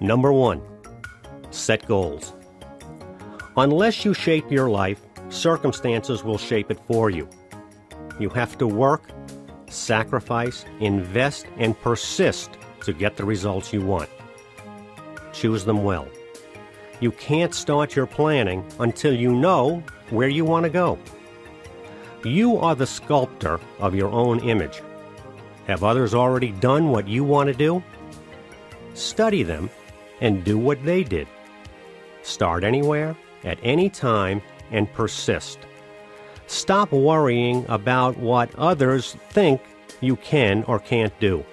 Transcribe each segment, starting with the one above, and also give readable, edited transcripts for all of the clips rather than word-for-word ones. Number 1. Set goals. Unless you shape your life, circumstances will shape it for you. You have to work, sacrifice, invest, and persist to get the results you want. Choose them well. You can't start your planning until you know where you want to go. You are the sculptor of your own image. Have others already done what you want to do? Study them and do what they did. Start anywhere, at any time, and persist. Stop worrying about what others think you can or can't do.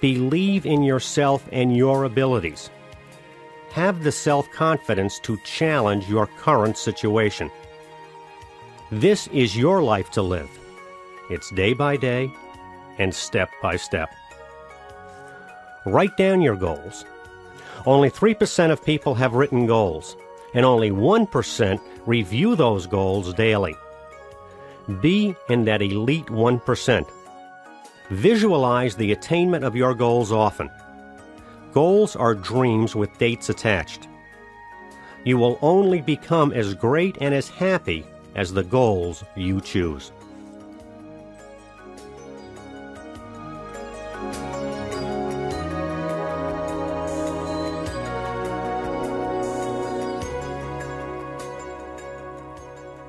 Believe in yourself and your abilities. Have the self-confidence to challenge your current situation. This is your life to live. It's day by day and step by step. Write down your goals. Only 3% of people have written goals, and only 1% review those goals daily. Be in that elite 1%. Visualize the attainment of your goals often. Goals are dreams with dates attached. You will only become as great and as happy as the goals you choose.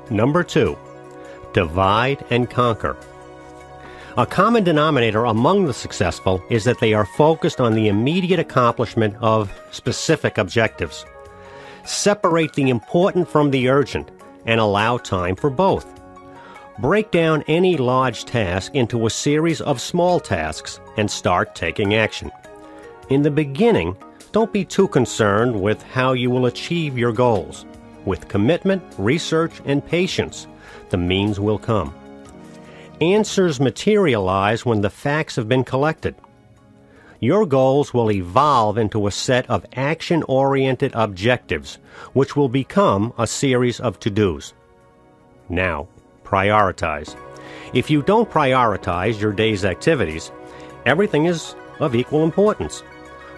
Number 2, divide and conquer. A common denominator among the successful is that they are focused on the immediate accomplishment of specific objectives. Separate the important from the urgent and allow time for both. Break down any large task into a series of small tasks and start taking action. In the beginning, don't be too concerned with how you will achieve your goals. With commitment, research, and patience, the means will come. Answers materialize when the facts have been collected. Your goals will evolve into a set of action-oriented objectives, which will become a series of to-dos. Now, prioritize. If you don't prioritize your day's activities, everything is of equal importance.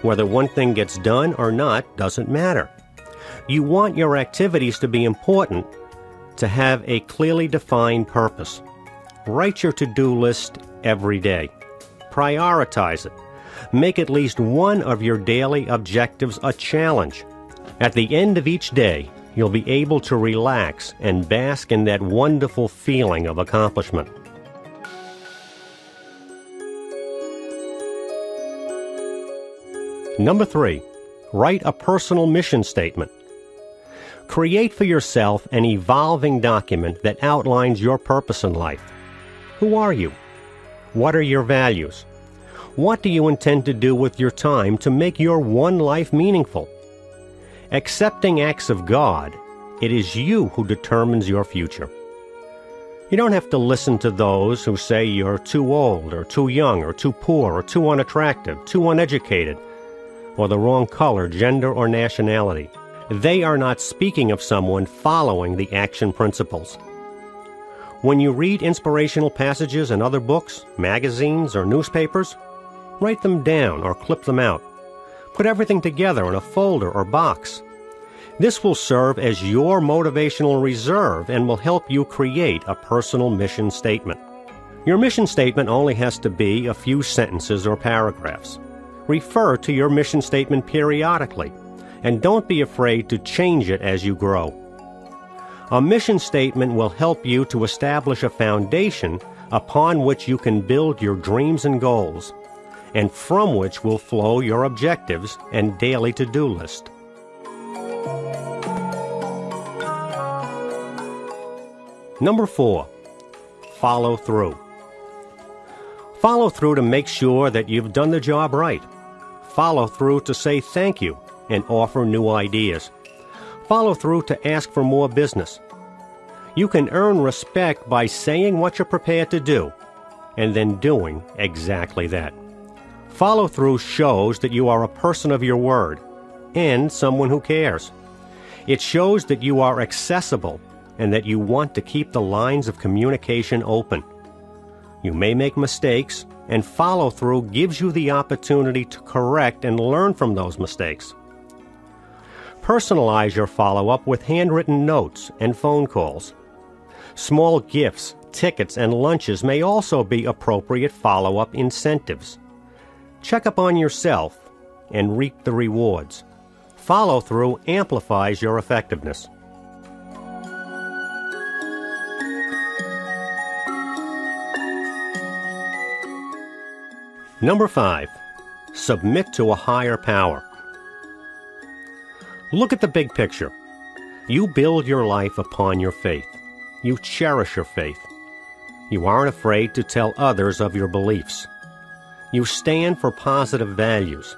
Whether one thing gets done or not doesn't matter. You want your activities to be important, to have a clearly defined purpose. Write your to-do list every day. Prioritize it. Make at least one of your daily objectives a challenge. At the end of each day, you'll be able to relax and bask in that wonderful feeling of accomplishment. Number 3, write a personal mission statement. Create for yourself an evolving document that outlines your purpose in life. Who are you? What are your values? What do you intend to do with your time to make your one life meaningful? Accepting acts of God, it is you who determines your future. You don't have to listen to those who say you're too old or too young or too poor or too unattractive, too uneducated, or the wrong color, gender, or nationality. They are not speaking of someone following the action principles. When you read inspirational passages in other books, magazines, or newspapers, write them down or clip them out. Put everything together in a folder or box. This will serve as your motivational reserve and will help you create a personal mission statement. Your mission statement only has to be a few sentences or paragraphs. Refer to your mission statement periodically, and don't be afraid to change it as you grow. A mission statement will help you to establish a foundation upon which you can build your dreams and goals, and from which will flow your objectives and daily to-do list. Number 4, follow through. Follow through to make sure that you've done the job right. Follow through to say thank you and offer new ideas. Follow through to ask for more business. You can earn respect by saying what you're prepared to do and then doing exactly that. Follow through shows that you are a person of your word and someone who cares. It shows that you are accessible and that you want to keep the lines of communication open. You may make mistakes and follow-through gives you the opportunity to correct and learn from those mistakes. Personalize your follow-up with handwritten notes and phone calls. Small gifts, tickets, and lunches may also be appropriate follow-up incentives. Check up on yourself and reap the rewards. Follow-through amplifies your effectiveness. Number 5, submit to a higher power. Look at the big picture. You build your life upon your faith. You cherish your faith. You aren't afraid to tell others of your beliefs. You stand for positive values.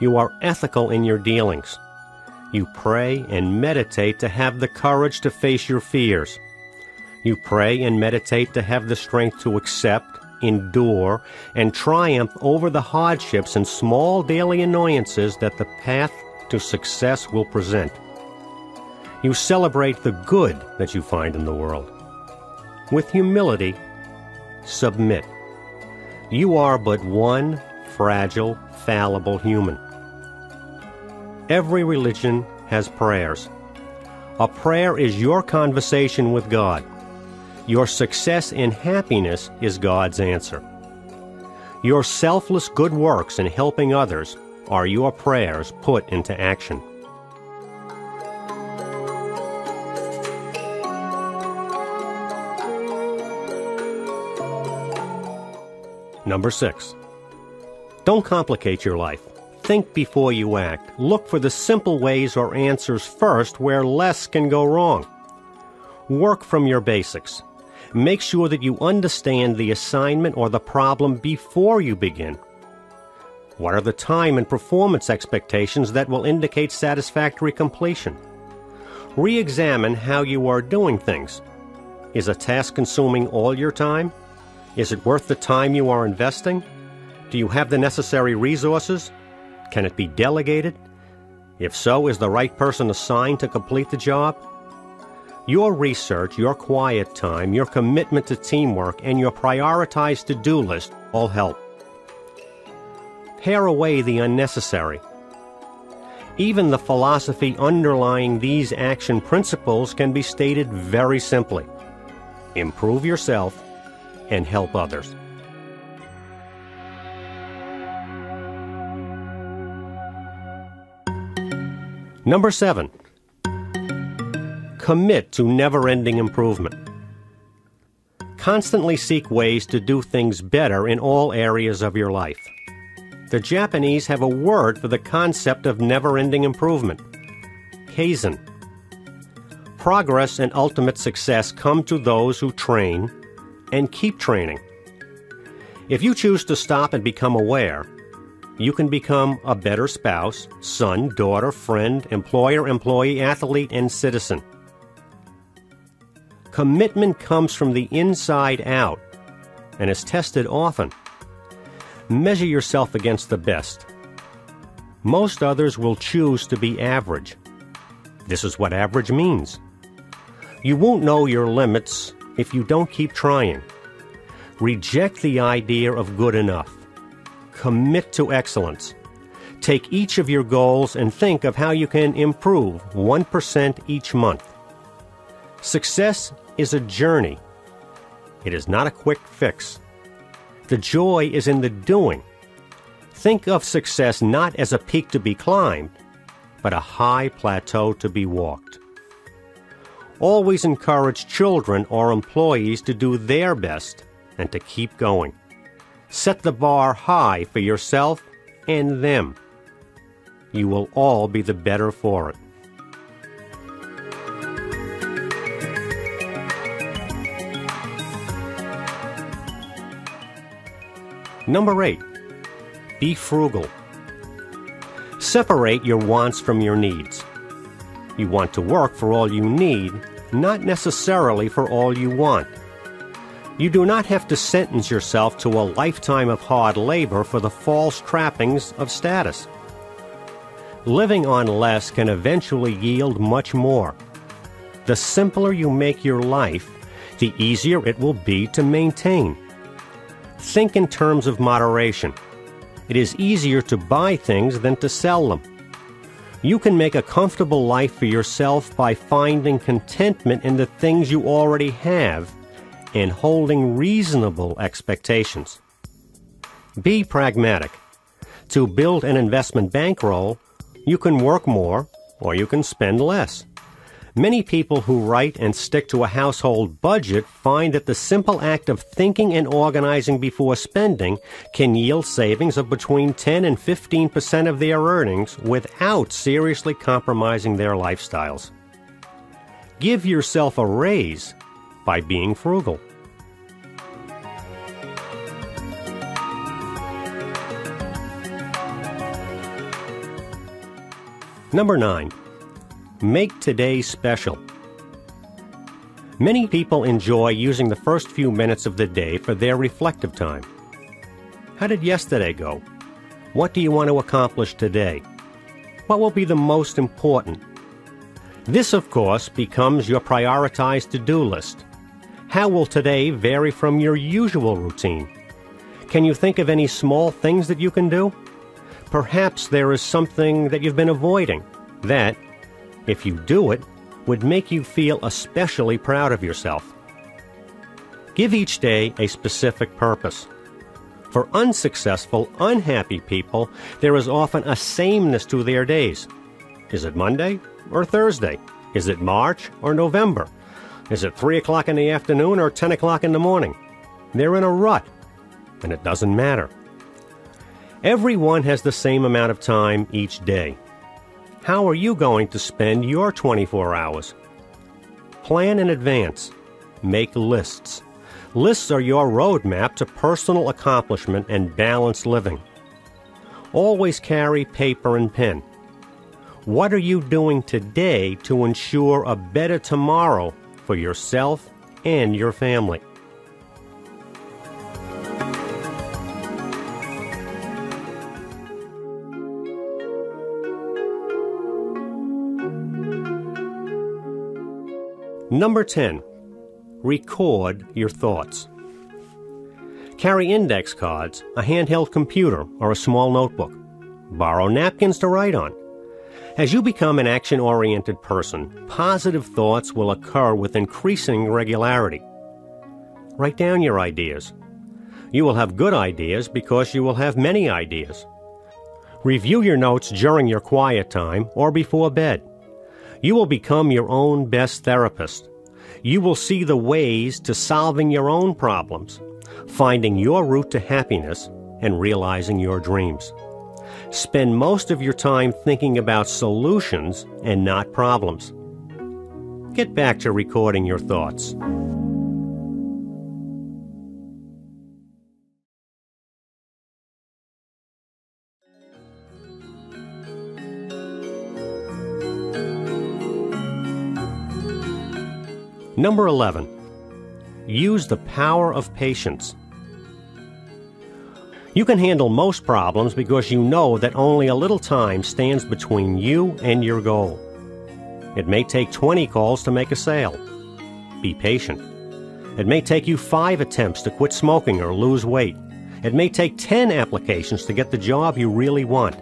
You are ethical in your dealings. You pray and meditate to have the courage to face your fears. You pray and meditate to have the strength to accept, endure, and triumph over the hardships and small daily annoyances that the path to success will present. You celebrate the good that you find in the world. With humility, submit. You are but one fragile, fallible human. Every religion has prayers. A prayer is your conversation with God. Your success and happiness is God's answer. Your selfless good works in helping others are your prayers put into action. Number 6. Don't complicate your life. Think before you act. Look for the simple ways or answers first where less can go wrong. Work from your basics. Make sure that you understand the assignment or the problem before you begin. What are the time and performance expectations that will indicate satisfactory completion? Re-examine how you are doing things. Is a task consuming all your time? Is it worth the time you are investing? Do you have the necessary resources? Can it be delegated? If so, is the right person assigned to complete the job? Your research, your quiet time, your commitment to teamwork, and your prioritized to-do list all help. Pare away the unnecessary. Even the philosophy underlying these action principles can be stated very simply. Improve yourself and help others. Number 7. Commit to never-ending improvement. Constantly seek ways to do things better in all areas of your life. The Japanese have a word for the concept of never-ending improvement, kaizen. Progress and ultimate success come to those who train and keep training. If you choose to stop and become aware, you can become a better spouse, son, daughter, friend, employer, employee, athlete, and citizen. Commitment comes from the inside out and is tested often. Measure yourself against the best. Most others will choose to be average. This is what average means. You won't know your limits if you don't keep trying. Reject the idea of good enough. Commit to excellence. Take each of your goals and think of how you can improve 1% each month. Success is a journey. It is not a quick fix. The joy is in the doing. Think of success not as a peak to be climbed, but a high plateau to be walked. Always encourage children or employees to do their best and to keep going. Set the bar high for yourself and them. You will all be the better for it. Number 8. Be frugal. Separate your wants from your needs. You want to work for all you need, not necessarily for all you want. You do not have to sentence yourself to a lifetime of hard labor for the false trappings of status. Living on less can eventually yield much more. The simpler you make your life, the easier it will be to maintain. Think in terms of moderation. It is easier to buy things than to sell them. You can make a comfortable life for yourself by finding contentment in the things you already have and holding reasonable expectations. Be pragmatic. To build an investment bankroll, you can work more or you can spend less. Many people who write and stick to a household budget find that the simple act of thinking and organizing before spending can yield savings of between 10 and 15% of their earnings without seriously compromising their lifestyles. Give yourself a raise by being frugal. Number 9. Make today special. Many people enjoy using the first few minutes of the day for their reflective time. How did yesterday go? What do you want to accomplish today? What will be the most important? This, of course, becomes your prioritized to-do list. How will today vary from your usual routine? Can you think of any small things that you can do? Perhaps there is something that you've been avoiding that, if you do it, would make you feel especially proud of yourself. Give each day a specific purpose. For unsuccessful, unhappy people, there is often a sameness to their days. Is it Monday or Thursday? Is it March or November? Is it 3 o'clock in the afternoon or 10 o'clock in the morning? They're in a rut, and it doesn't matter. Everyone has the same amount of time each day. How are you going to spend your 24 hours? Plan in advance. Make lists. Lists are your roadmap to personal accomplishment and balanced living. Always carry paper and pen. What are you doing today to ensure a better tomorrow for yourself and your family? Number 10. Record your thoughts. Carry index cards, a handheld computer, or a small notebook. Borrow napkins to write on. As you become an action-oriented person, positive thoughts will occur with increasing regularity. Write down your ideas. You will have good ideas because you will have many ideas. Review your notes during your quiet time or before bed. You will become your own best therapist. You will see the ways to solving your own problems, finding your route to happiness, and realizing your dreams. Spend most of your time thinking about solutions and not problems. Get back to recording your thoughts. Number 11. Use the power of patience. You can handle most problems because you know that only a little time stands between you and your goal. It may take 20 calls to make a sale. Be patient. It may take you 5 attempts to quit smoking or lose weight. It may take 10 applications to get the job you really want.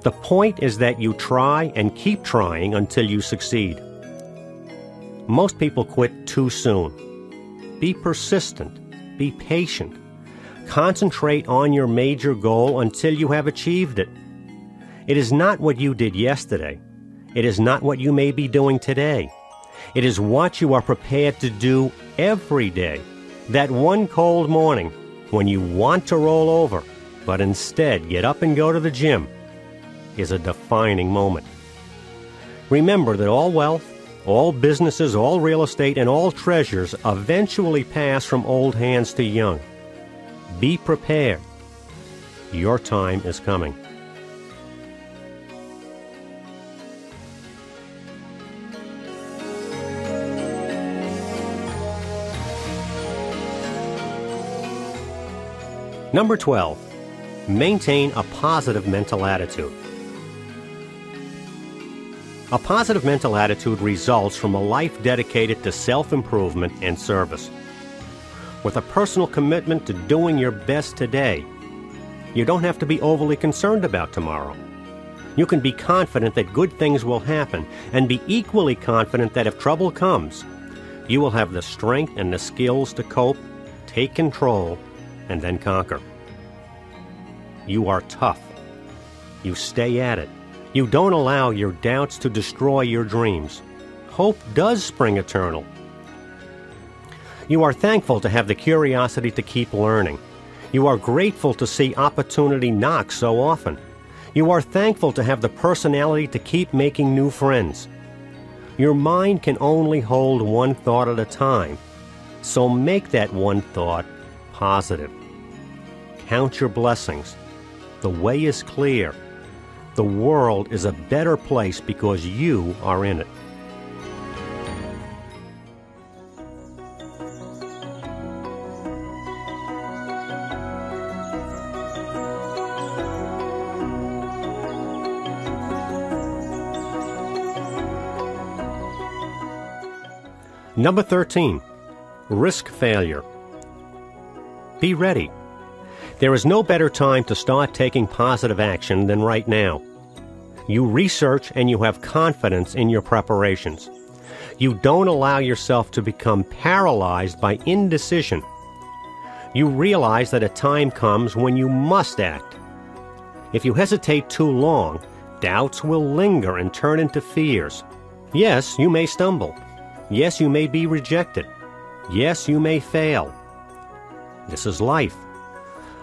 The point is that you try and keep trying until you succeed. Most people quit too soon. Be persistent. Be patient. Concentrate on your major goal until you have achieved it. It is not what you did yesterday. It is not what you may be doing today. It is what you are prepared to do every day. That one cold morning when you want to roll over, but instead get up and go to the gym, is a defining moment. Remember that all wealth, all businesses, all real estate, and all treasures eventually pass from old hands to young. Be prepared. Your time is coming. Number 12. Maintain a positive mental attitude. A positive mental attitude results from a life dedicated to self-improvement and service. with a personal commitment to doing your best today. You don't have to be overly concerned about tomorrow. You can be confident that good things will happen, and be equally confident that if trouble comes, you will have the strength and the skills to cope, take control, and then conquer. You are tough. You stay at it. You don't allow your doubts to destroy your dreams. Hope does spring eternal. You are thankful to have the curiosity to keep learning. You are grateful to see opportunity knock so often. You are thankful to have the personality to keep making new friends. Your mind can only hold one thought at a time, so make that one thought positive. Count your blessings. The way is clear. The world is a better place because you are in it. Number 13, risk failure. Be ready. There is no better time to start taking positive action than right now. You research and you have confidence in your preparations. You don't allow yourself to become paralyzed by indecision. You realize that a time comes when you must act. If you hesitate too long, doubts will linger and turn into fears. Yes, you may stumble. Yes, you may be rejected. Yes, you may fail. This is life.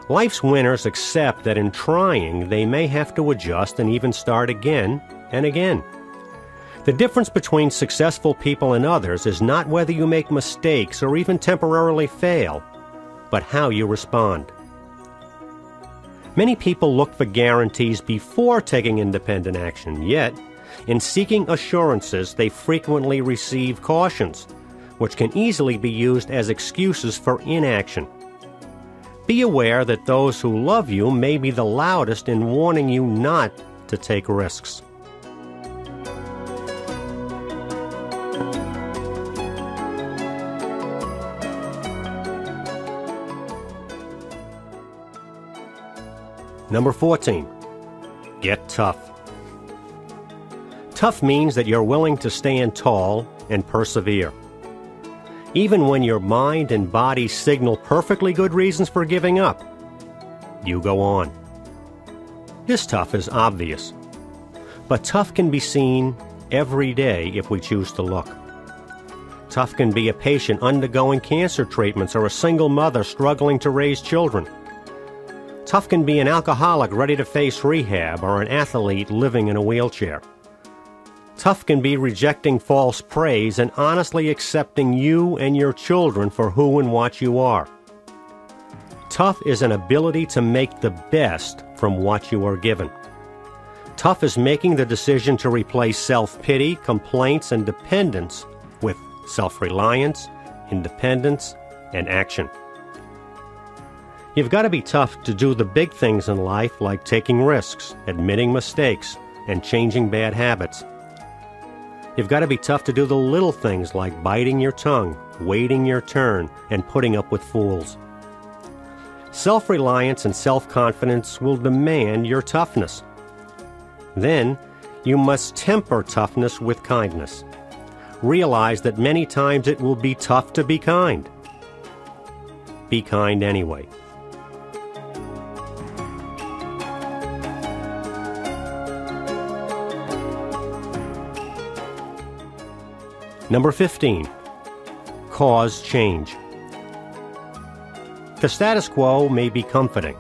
Life's winners accept that in trying, they may have to adjust and even start again and again. The difference between successful people and others is not whether you make mistakes or even temporarily fail, but how you respond. Many people look for guarantees before taking independent action, yet in seeking assurances, they frequently receive cautions, which can easily be used as excuses for inaction. Be aware that those who love you may be the loudest in warning you not to take risks. Number 14, get tough. Tough means that you're willing to stand tall and persevere. Even when your mind and body signal perfectly good reasons for giving up, you go on. This tough is obvious, but tough can be seen every day if we choose to look. Tough can be a patient undergoing cancer treatments or a single mother struggling to raise children. Tough can be an alcoholic ready to face rehab or an athlete living in a wheelchair. Tough can be rejecting false praise and honestly accepting you and your children for who and what you are. Tough is an ability to make the best from what you are given. Tough is making the decision to replace self-pity, complaints, and dependence with self-reliance, independence, and action. You've got to be tough to do the big things in life, like taking risks, admitting mistakes, and changing bad habits. You've got to be tough to do the little things like biting your tongue, waiting your turn, and putting up with fools. Self-reliance and self-confidence will demand your toughness. Then, you must temper toughness with kindness. Realize that many times it will be tough to be kind. Be kind anyway. Number 15, cause change. The status quo may be comforting,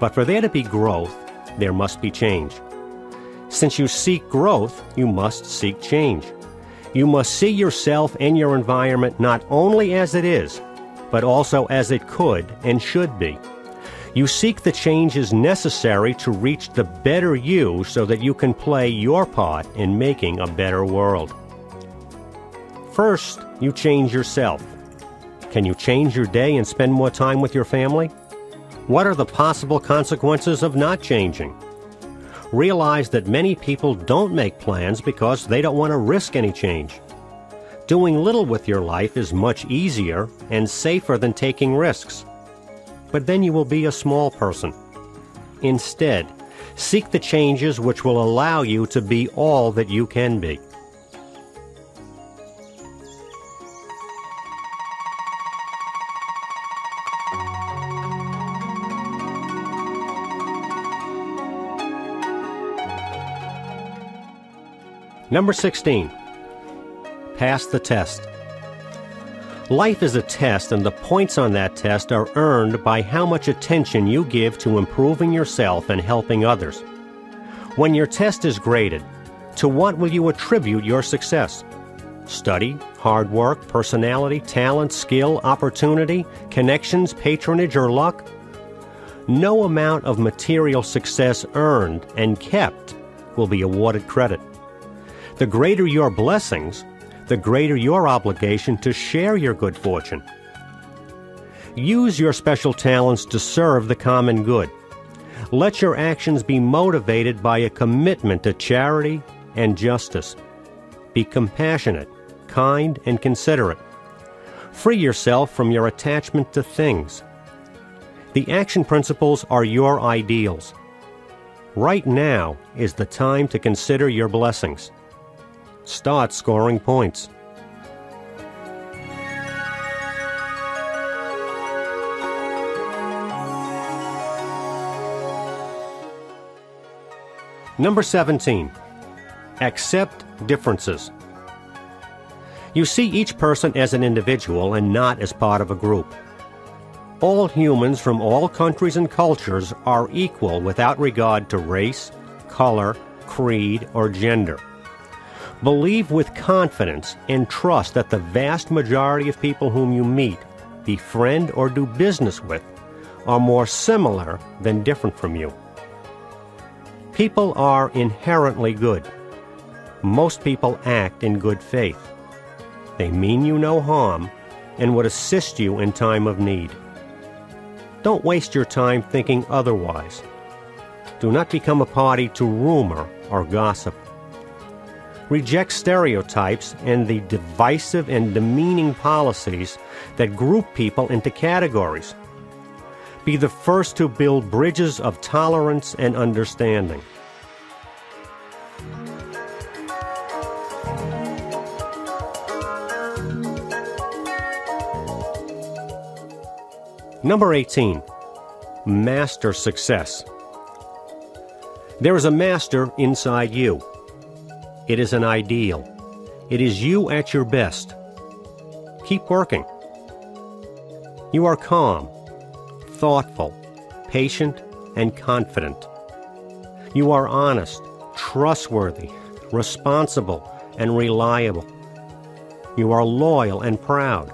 but for there to be growth, there must be change. Since you seek growth, you must seek change. You must see yourself and your environment not only as it is, but also as it could and should be. You seek the changes necessary to reach the better you so that you can play your part in making a better world. First, you change yourself. Can you change your day and spend more time with your family? What are the possible consequences of not changing? Realize that many people don't make plans because they don't want to risk any change. Doing little with your life is much easier and safer than taking risks. But then you will be a small person. Instead, seek the changes which will allow you to be all that you can be. Number 16. Pass the test. Life is a test, and the points on that test are earned by how much attention you give to improving yourself and helping others. When your test is graded, to what will you attribute your success? Study, hard work, personality, talent, skill, opportunity, connections, patronage, or luck? No amount of material success earned and kept will be awarded credit. The greater your blessings, the greater your obligation to share your good fortune. Use your special talents to serve the common good. Let your actions be motivated by a commitment to charity and justice. Be compassionate, kind, and considerate. Free yourself from your attachment to things. The action principles are your ideals. Right now is the time to consider your blessings. Start scoring points. Number 17. Accept differences. You see each person as an individual and not as part of a group. All humans from all countries and cultures are equal without regard to race, color, creed, or gender. Believe with confidence and trust that the vast majority of people whom you meet, befriend, or do business with are more similar than different from you. People are inherently good. Most people act in good faith. They mean you no harm and would assist you in time of need. Don't waste your time thinking otherwise. Do not become a party to rumor or gossip. Reject stereotypes and the divisive and demeaning policies that group people into categories. Be the first to build bridges of tolerance and understanding. Number 18. Master Success. There is a master inside you. It is an ideal. It is you at your best. Keep working. You are calm, thoughtful, patient, and confident. You are honest, trustworthy, responsible, and reliable. You are loyal and proud.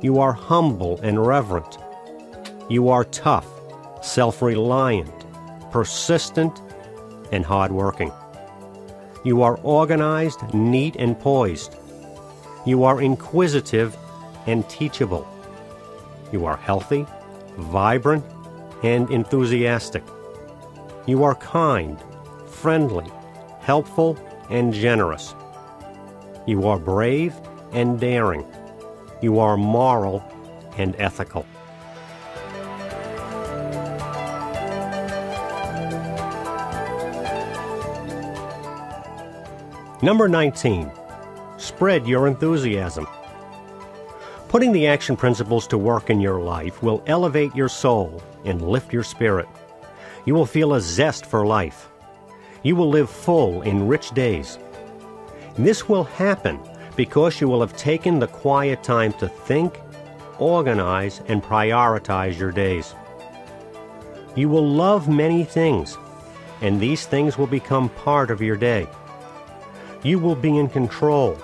You are humble and reverent. You are tough, self-reliant, persistent, and hardworking. You are organized, neat, and poised. You are inquisitive and teachable. You are healthy, vibrant, and enthusiastic. You are kind, friendly, helpful, and generous. You are brave and daring. You are moral and ethical. Number 19. Spread your enthusiasm. Putting the action principles to work in your life will elevate your soul and lift your spirit. You will feel a zest for life. You will live full in rich days. This will happen because you will have taken the quiet time to think, organize, and prioritize your days. You will love many things, and these things will become part of your day. You will be in control.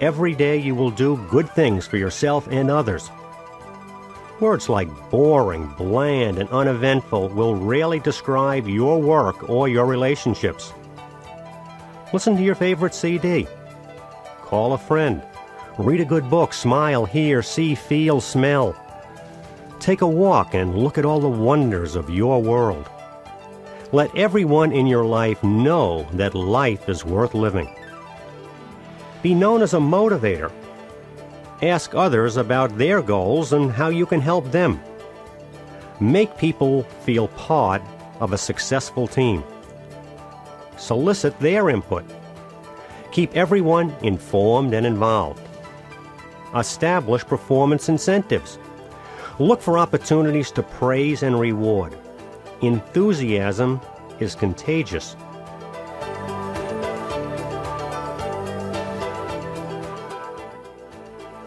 Every day you will do good things for yourself and others. Words like boring, bland, and uneventful will rarely describe your work or your relationships. Listen to your favorite CD. Call a friend. Read a good book. Smile, hear, see, feel, smell. Take a walk and look at all the wonders of your world. Let everyone in your life know that life is worth living. Be known as a motivator. Ask others about their goals and how you can help them. Make people feel part of a successful team. Solicit their input. Keep everyone informed and involved. Establish performance incentives. Look for opportunities to praise and reward. Enthusiasm is contagious.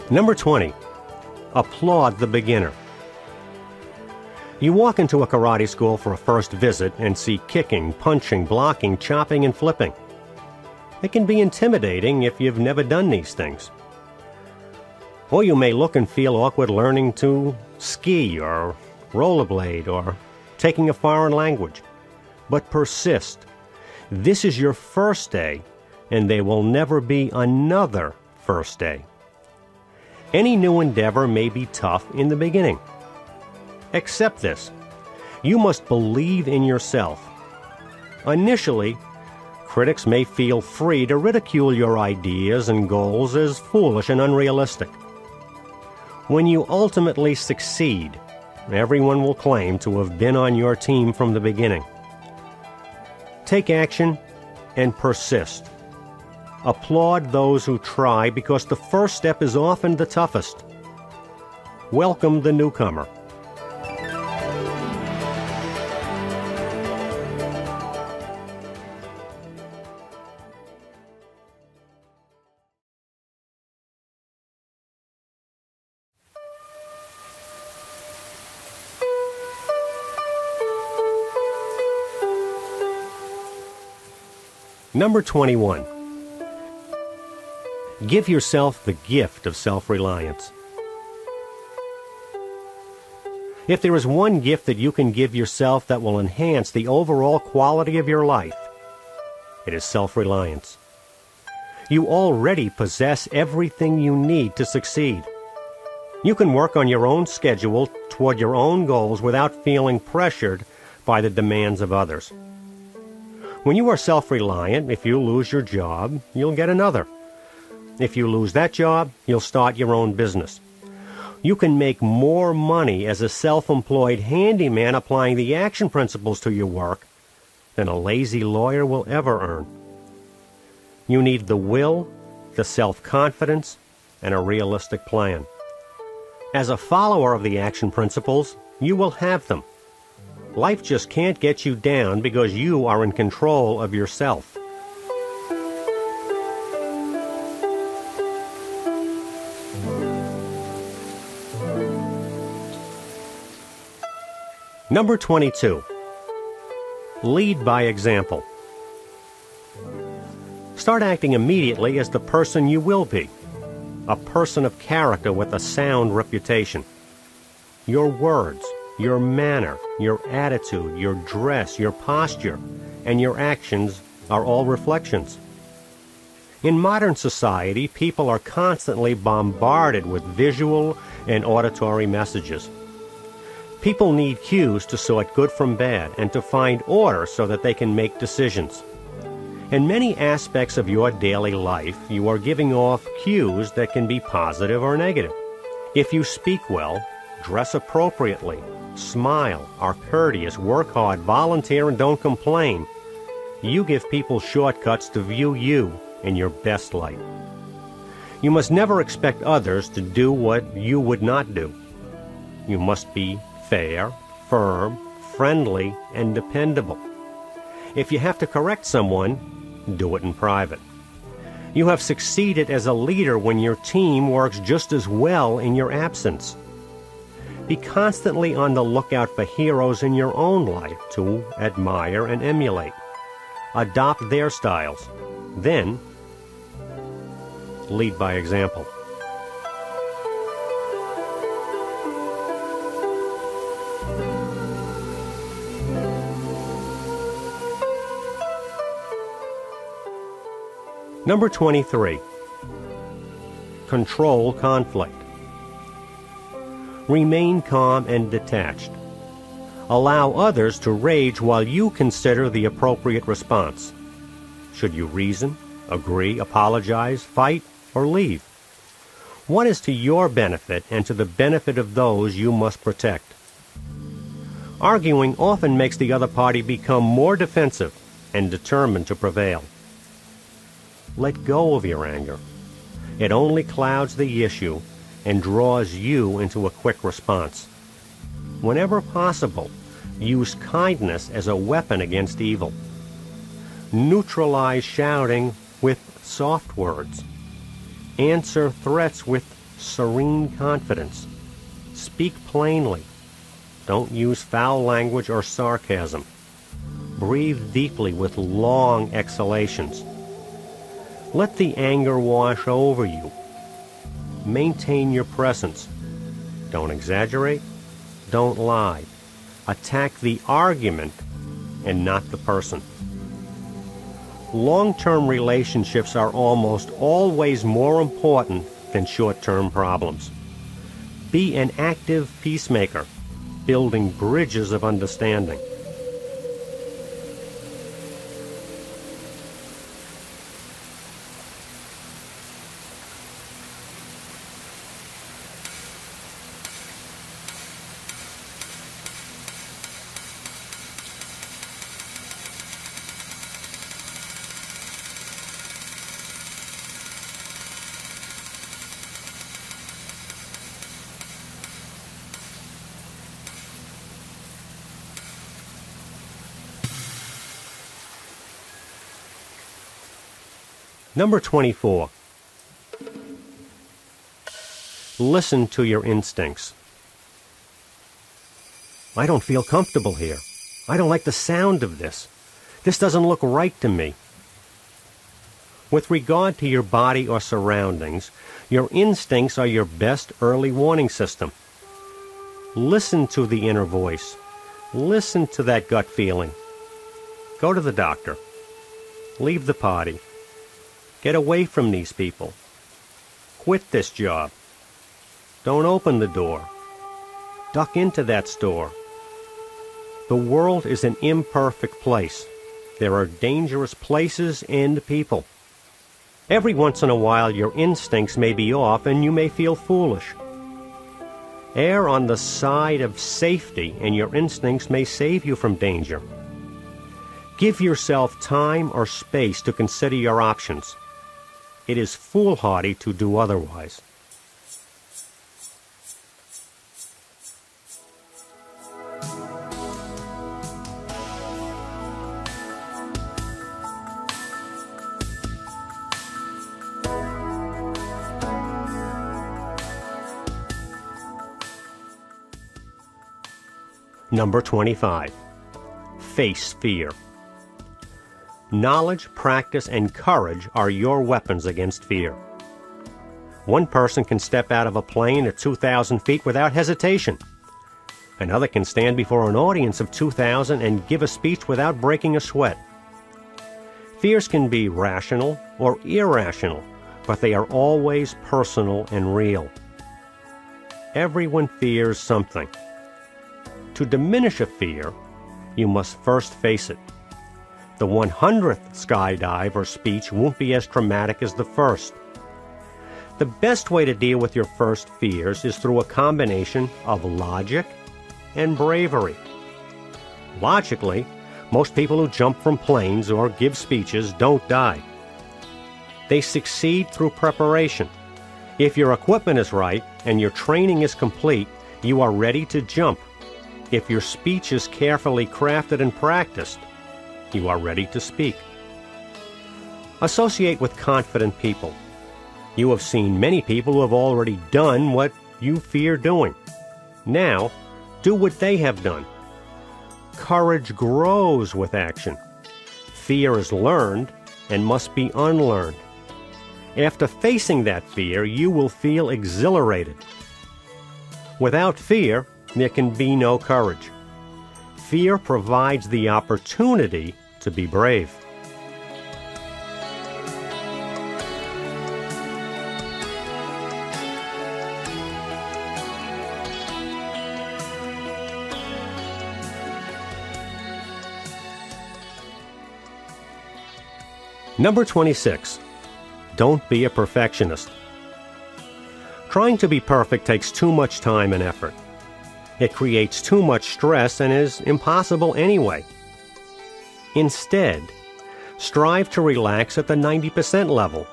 Number 20, applaud the beginner. You walk into a karate school for a first visit and see kicking, punching, blocking, chopping, and flipping. It can be intimidating if you've never done these things. Or you may look and feel awkward learning to ski or rollerblade or taking a foreign language. But persist. This is your first day, and there will never be another first day. Any new endeavor may be tough in the beginning. Accept this. You must believe in yourself. Initially, critics may feel free to ridicule your ideas and goals as foolish and unrealistic. When you ultimately succeed, everyone will claim to have been on your team from the beginning. Take action and persist. Applaud those who try, because the first step is often the toughest. Welcome the newcomer. Number 21. Give yourself the gift of self-reliance. If there is one gift that you can give yourself that will enhance the overall quality of your life, it is self-reliance. You already possess everything you need to succeed. You can work on your own schedule toward your own goals without feeling pressured by the demands of others. When you are self-reliant, if you lose your job, you'll get another. If you lose that job, you'll start your own business. You can make more money as a self-employed handyman applying the action principles to your work than a lazy lawyer will ever earn. You need the will, the self-confidence, and a realistic plan. As a follower of the action principles, you will have them. Life just can't get you down because you are in control of yourself. Number 22. Lead by example. Start acting immediately as the person you will be, a person of character with a sound reputation. Your words, your manner, your attitude, your dress, your posture, and your actions are all reflections. In modern society, people are constantly bombarded with visual and auditory messages. People need cues to sort good from bad and to find order so that they can make decisions. In many aspects of your daily life, you are giving off cues that can be positive or negative. If you speak well, dress appropriately, smile, are courteous, work hard, volunteer, and don't complain, you give people shortcuts to view you in your best light. You must never expect others to do what you would not do. You must be fair, firm, friendly, and dependable. If you have to correct someone, do it in private. You have succeeded as a leader when your team works just as well in your absence. Be constantly on the lookout for heroes in your own life to admire and emulate. Adopt their styles. Then, lead by example. Number 23. Control conflict. Remain calm and detached. Allow others to rage while you consider the appropriate response. Should you reason, agree, apologize, fight, or leave. One is to your benefit and to the benefit of those you must protect. Arguing often makes the other party become more defensive and determined to prevail. Let go of your anger. It only clouds the issue and draws you into a quick response. Whenever possible, use kindness as a weapon against evil. Neutralize shouting with soft words. Answer threats with serene confidence. Speak plainly. Don't use foul language or sarcasm. Breathe deeply with long exhalations. Let the anger wash over you. Maintain your presence. Don't exaggerate. Don't lie. Attack the argument and not the person. Long-term relationships are almost always more important than short-term problems. Be an active peacemaker, building bridges of understanding. Number 24. Listen to your instincts. I don't feel comfortable here. I don't like the sound of this. This doesn't look right to me. With regard to your body or surroundings, your instincts are your best early warning system. Listen to the inner voice. Listen to that gut feeling. Go to the doctor. Leave the party. Get away from these people. Quit this job. Don't open the door. Duck into that store. The world is an imperfect place. There are dangerous places and people. Every once in a while, your instincts may be off and you may feel foolish. Err on the side of safety and your instincts may save you from danger. Give yourself time or space to consider your options. It is foolhardy to do otherwise. Number 25. Face fear. Knowledge, practice, and courage are your weapons against fear. One person can step out of a plane at 2,000 feet without hesitation. Another can stand before an audience of 2,000 and give a speech without breaking a sweat. Fears can be rational or irrational, but they are always personal and real. Everyone fears something. To diminish a fear, you must first face it. The 100th skydive or speech won't be as traumatic as the first. The best way to deal with your first fears is through a combination of logic and bravery. Logically, most people who jump from planes or give speeches don't die. They succeed through preparation. If your equipment is right and your training is complete, you are ready to jump. If your speech is carefully crafted and practiced, you are ready to speak. Associate with confident people. You have seen many people who have already done what you fear doing. Now, do what they have done. Courage grows with action. Fear is learned and must be unlearned. After facing that fear, you will feel exhilarated. Without fear, there can be no courage. Fear provides the opportunity to be brave. Number 26. Don't be a perfectionist. Trying to be perfect takes too much time and effort. It creates too much stress and is impossible anyway. Instead, strive to relax at the 90% level.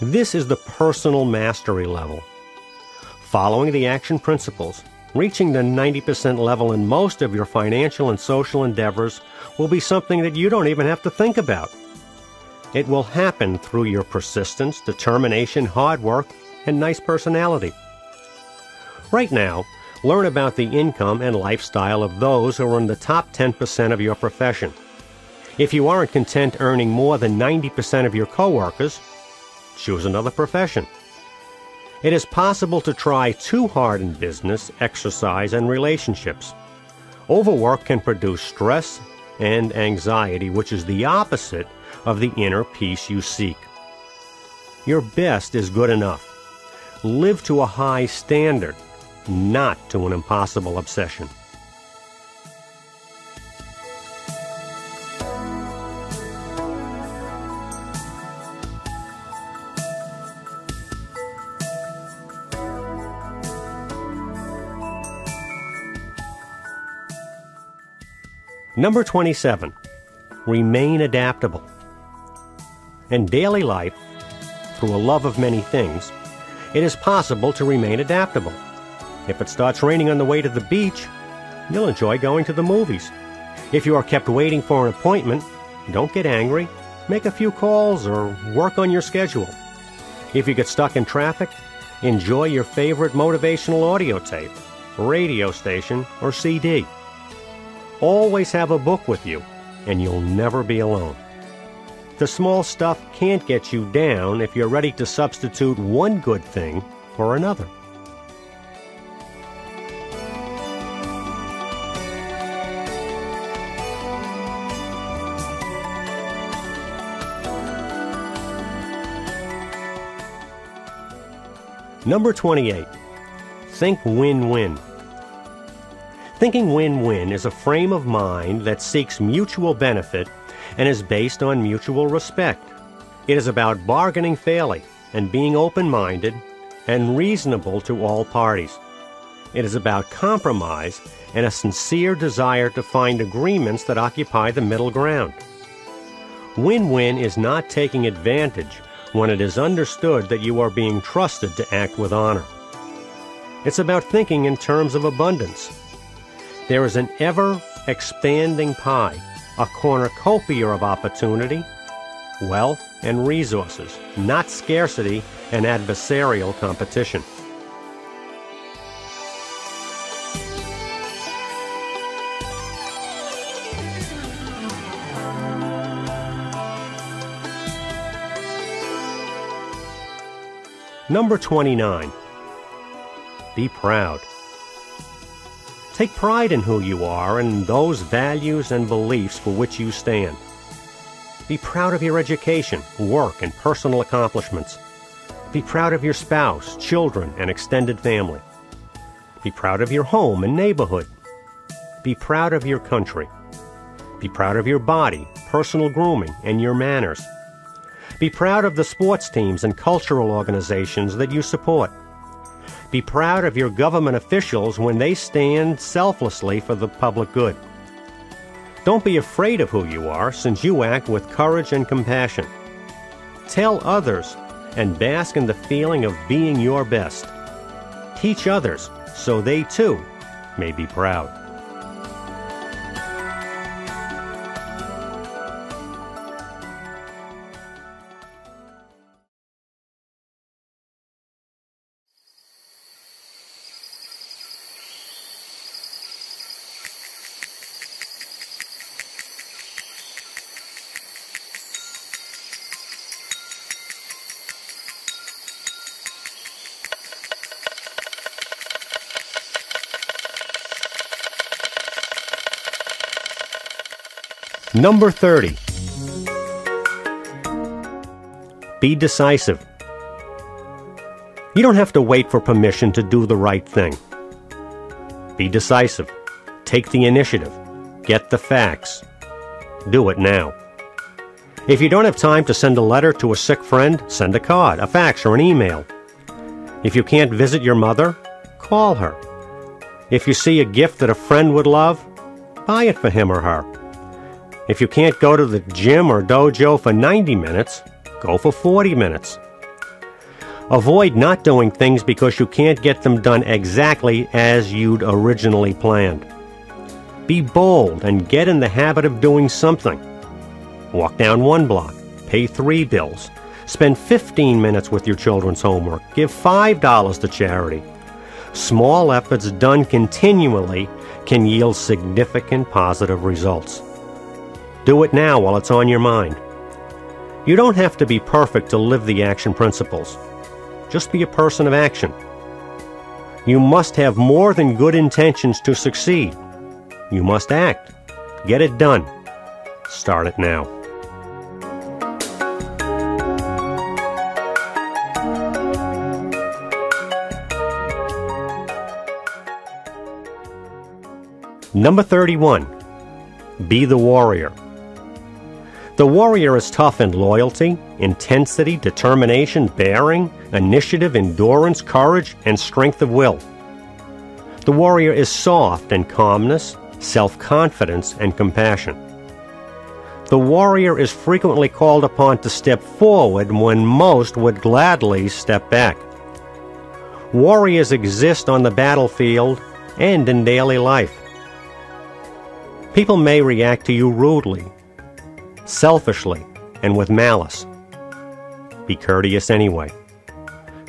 This is the personal mastery level. Following the action principles, reaching the 90% level in most of your financial and social endeavors will be something that you don't even have to think about. It will happen through your persistence, determination, hard work, and nice personality. Right now, learn about the income and lifestyle of those who are in the top 10% of your profession. If you aren't content earning more than 90% of your coworkers, choose another profession. It is possible to try too hard in business, exercise, and relationships. Overwork can produce stress and anxiety, which is the opposite of the inner peace you seek. Your best is good enough. Live to a high standard, not to an impossible obsession. Number 27. Remain adaptable. In daily life, through a love of many things, it is possible to remain adaptable. If it starts raining on the way to the beach, you'll enjoy going to the movies. If you are kept waiting for an appointment, don't get angry. Make a few calls or work on your schedule. If you get stuck in traffic, enjoy your favorite motivational audio tape, radio station, or CD. Always have a book with you, and you'll never be alone. The small stuff can't get you down if you're ready to substitute one good thing for another. Number 28. Think win-win. Thinking win-win is a frame of mind that seeks mutual benefit and is based on mutual respect. It is about bargaining fairly and being open-minded and reasonable to all parties. It is about compromise and a sincere desire to find agreements that occupy the middle ground. Win-win is not taking advantage when it is understood that you are being trusted to act with honor. It's about thinking in terms of abundance. There is an ever-expanding pie, a cornucopia of opportunity, wealth, and resources, not scarcity and adversarial competition. Number 29. Be proud. Take pride in who you are and those values and beliefs for which you stand. Be proud of your education, work, and personal accomplishments. Be proud of your spouse, children, and extended family. Be proud of your home and neighborhood. Be proud of your country. Be proud of your body, personal grooming, and your manners. Be proud of the sports teams and cultural organizations that you support. Be proud of your government officials when they stand selflessly for the public good. Don't be afraid of who you are, since you act with courage and compassion. Tell others and bask in the feeling of being your best. Teach others so they too may be proud. Number 30. Be decisive. You don't have to wait for permission to do the right thing. Be decisive. Take the initiative. Get the facts. Do it now. If you don't have time to send a letter to a sick friend, send a card, a fax, or an email. If you can't visit your mother, call her. If you see a gift that a friend would love, buy it for him or her. If you can't go to the gym or dojo for 90 minutes, go for 40 minutes. Avoid not doing things because you can't get them done exactly as you'd originally planned. Be bold and get in the habit of doing something. Walk down one block, pay 3 bills, spend 15 minutes with your children's homework, give $5 to charity. Small efforts done continually can yield significant positive results. Do it now while it's on your mind. You don't have to be perfect to live the action principles. Just be a person of action. You must have more than good intentions to succeed. You must act. Get it done. Start it now. Number 31, be the warrior. The warrior is tough in loyalty, intensity, determination, bearing, initiative, endurance, courage, and strength of will. The warrior is soft in calmness, self-confidence, and compassion. The warrior is frequently called upon to step forward when most would gladly step back. Warriors exist on the battlefield and in daily life. People may react to you rudely, selfishly, and with malice. Be courteous anyway.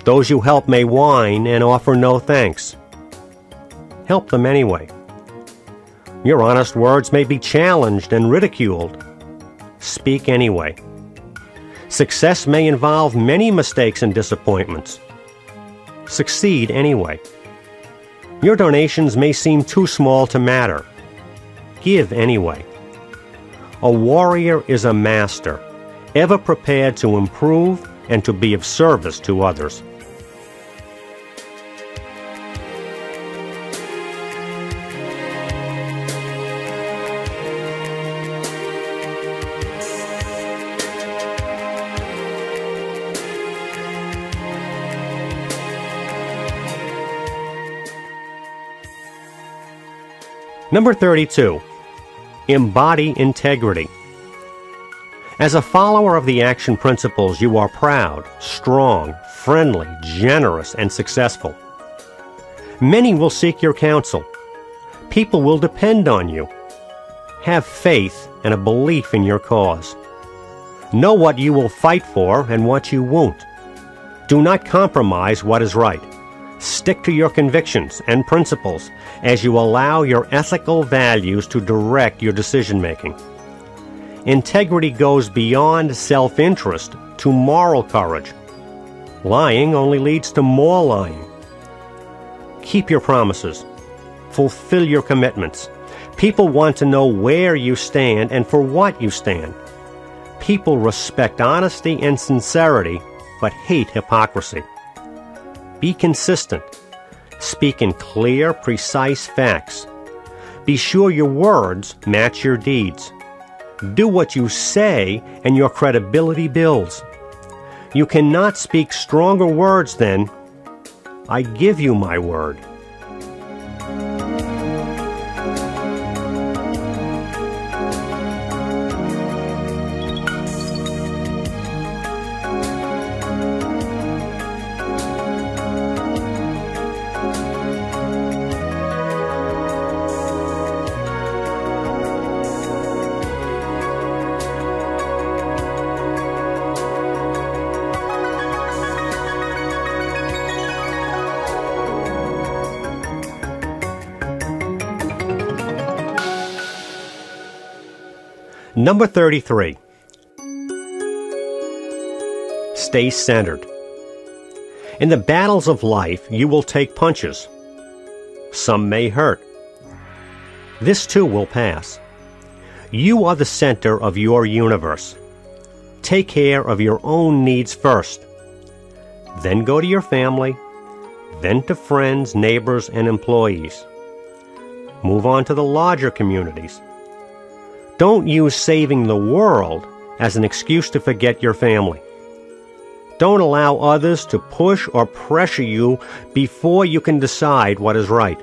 Those you help may whine and offer no thanks. Help them anyway. Your honest words may be challenged and ridiculed. Speak anyway. Success may involve many mistakes and disappointments. Succeed anyway. Your donations may seem too small to matter. Give anyway. A warrior is a master, ever prepared to improve and to be of service to others. Number 32. Embody integrity. As a follower of the action principles, you are proud, strong, friendly, generous, and successful. Many will seek your counsel. People will depend on you. Have faith and a belief in your cause. Know what you will fight for and what you won't. Do not compromise what is right. Stick to your convictions and principles as you allow your ethical values to direct your decision-making. Integrity goes beyond self-interest to moral courage. Lying only leads to more lying. Keep your promises. Fulfill your commitments. People want to know where you stand and for what you stand. People respect honesty and sincerity, but hate hypocrisy. Be consistent. Speak in clear, precise facts. Be sure your words match your deeds. Do what you say and your credibility builds. You cannot speak stronger words than, "I give you my word." Number 33. Stay centered. In the battles of life, you will take punches. Some may hurt. This too will pass. You are the center of your universe. Take care of your own needs first. Then go to your family, then to friends, neighbors, and employees. Move on to the larger communities. Don't use saving the world as an excuse to forget your family. Don't allow others to push or pressure you before you can decide what is right.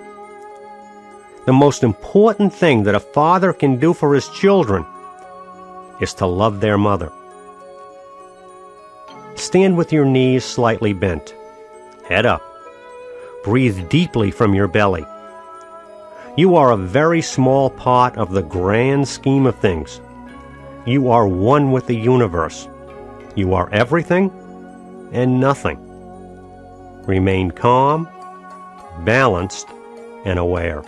The most important thing that a father can do for his children is to love their mother. Stand with your knees slightly bent, head up. Breathe deeply from your belly. You are a very small part of the grand scheme of things. You are one with the universe. You are everything and nothing. Remain calm, balanced, and aware.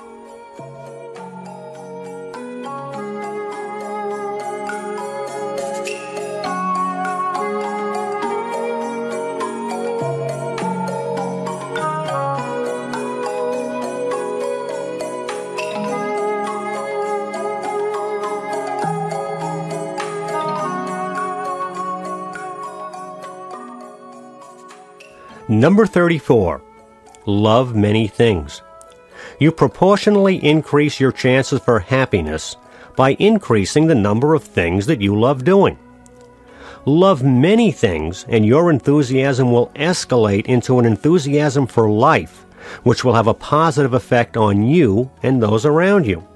Number 34. Love many things. You proportionally increase your chances for happiness by increasing the number of things that you love doing. Love many things, and your enthusiasm will escalate into an enthusiasm for life, which will have a positive effect on you and those around you.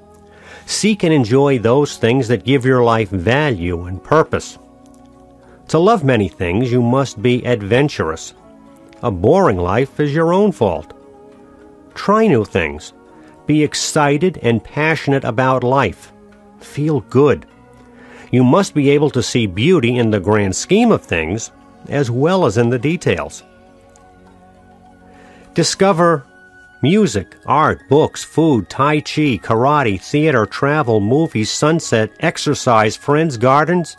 Seek and enjoy those things that give your life value and purpose. To love many things, you must be adventurous. A boring life is your own fault. Try new things. Be excited and passionate about life. Feel good. You must be able to see beauty in the grand scheme of things as well as in the details. Discover music, art, books, food, tai chi, karate, theater, travel, movies, sunset, exercise, friends, gardens,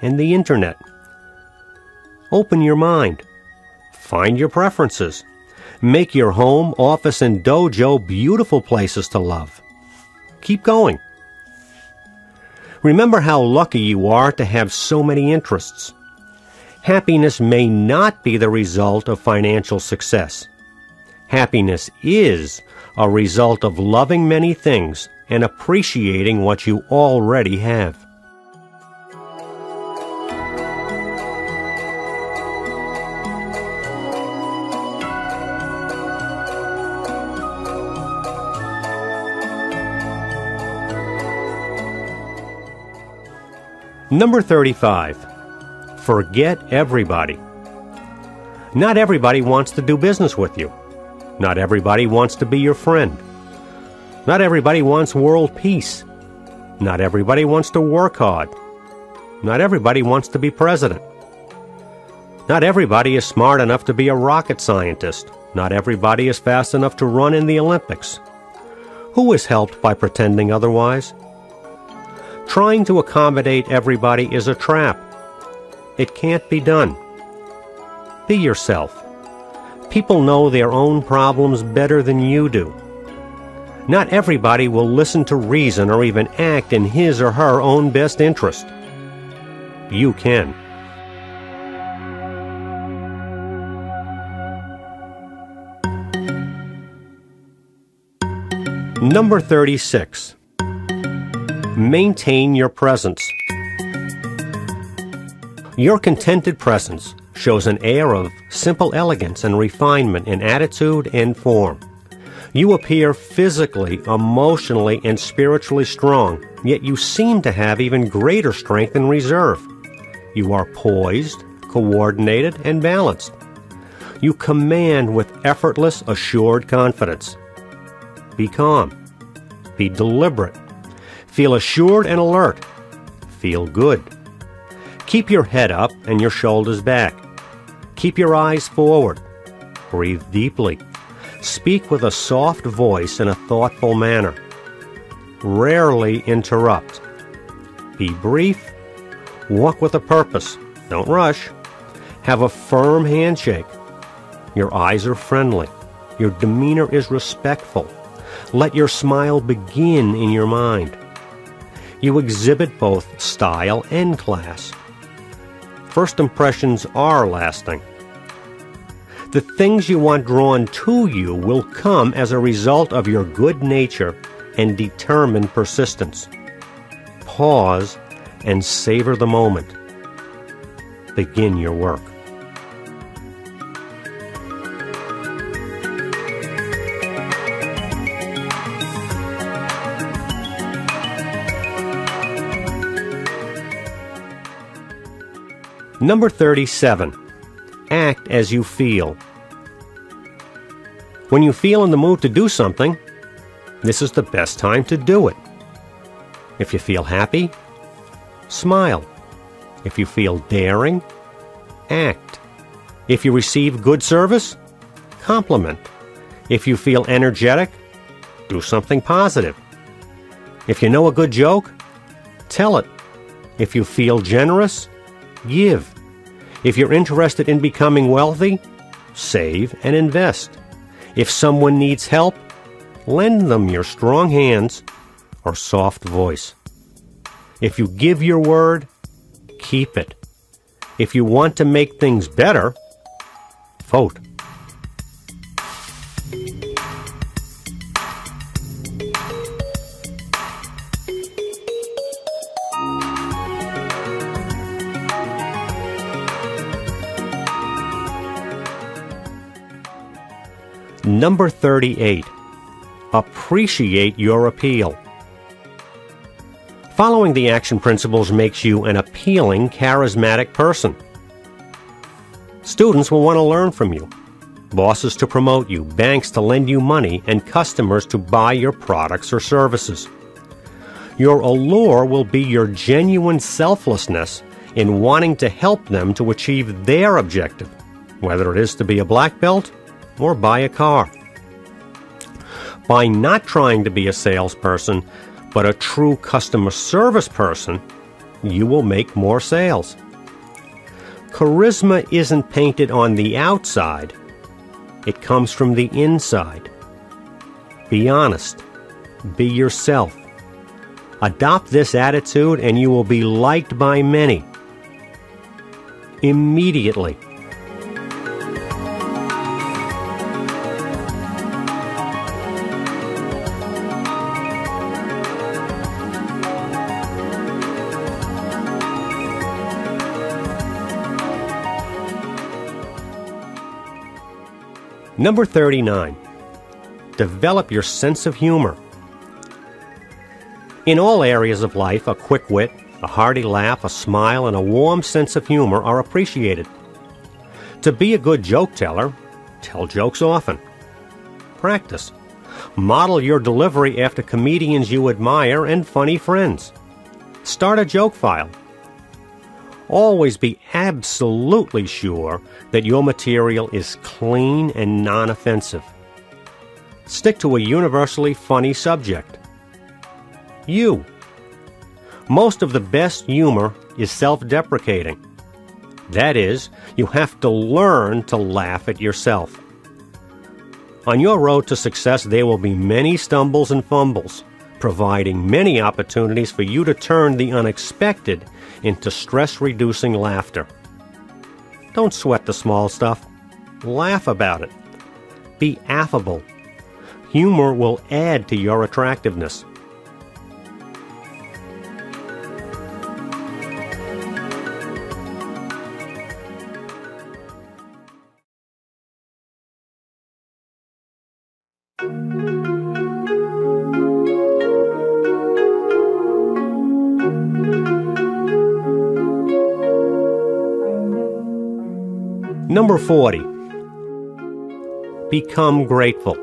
and the internet. Open your mind. Find your preferences. Make your home, office, and dojo beautiful places to love. Keep going. Remember how lucky you are to have so many interests. Happiness may not be the result of financial success. Happiness is a result of loving many things and appreciating what you already have. Number 35. Forget everybody. Not everybody wants to do business with you. Not everybody wants to be your friend. Not everybody wants world peace. Not everybody wants to work hard. Not everybody wants to be president. Not everybody is smart enough to be a rocket scientist. Not everybody is fast enough to run in the Olympics. Who is helped by pretending otherwise? Trying to accommodate everybody is a trap. It can't be done. Be yourself. People know their own problems better than you do. Not everybody will listen to reason or even act in his or her own best interest. You can. Number 36. Maintain your presence. Your contented presence shows an air of simple elegance and refinement in attitude and form. You appear physically, emotionally, and spiritually strong, yet you seem to have even greater strength and reserve. You are poised, coordinated, and balanced. You command with effortless, assured confidence. Be calm. Be deliberate. Feel assured and alert. Feel good. Keep your head up and your shoulders back. Keep your eyes forward. Breathe deeply. Speak with a soft voice in a thoughtful manner. Rarely interrupt. Be brief. Walk with a purpose. Don't rush. Have a firm handshake. Your eyes are friendly. Your demeanor is respectful. Let your smile begin in your mind. You exhibit both style and class. First impressions are lasting. The things you want drawn to you will come as a result of your good nature and determined persistence. Pause and savor the moment. Begin your work. Number 37. Act as you feel. When you feel in the mood to do something, this is the best time to do it. If you feel happy, smile. If you feel daring, act. If you receive good service, compliment. If you feel energetic, do something positive. If you know a good joke, tell it. If you feel generous, give. If you're interested in becoming wealthy, save and invest. If someone needs help, lend them your strong hands or soft voice. If you give your word, keep it. If you want to make things better, vote. Number 38. Appreciate your appeal. Following the action principles makes you an appealing, charismatic person. Students will want to learn from you, bosses to promote you, banks to lend you money, and customers to buy your products or services. Your allure will be your genuine selflessness in wanting to help them to achieve their objective, whether it is to be a black belt or buy a car. By not trying to be a salesperson, but a true customer service person, you will make more sales. Charisma isn't painted on the outside. It comes from the inside. Be honest. Be yourself. Adopt this attitude and you will be liked by many immediately. Number 39. Develop your sense of humor. In all areas of life, a quick wit, a hearty laugh, a smile, and a warm sense of humor are appreciated. To be a good joke teller, tell jokes often. Practice. Model your delivery after comedians you admire and funny friends. Start a joke file. Always be absolutely sure that your material is clean and non-offensive. Stick to a universally funny subject. You. Most of the best humor is self-deprecating. That is, you have to learn to laugh at yourself. On your road to success, there will be many stumbles and fumbles, providing many opportunities for you to turn the unexpected into stress-reducing laughter. Don't sweat the small stuff. Laugh about it. Be affable. Humor will add to your attractiveness. Number 40. Become grateful.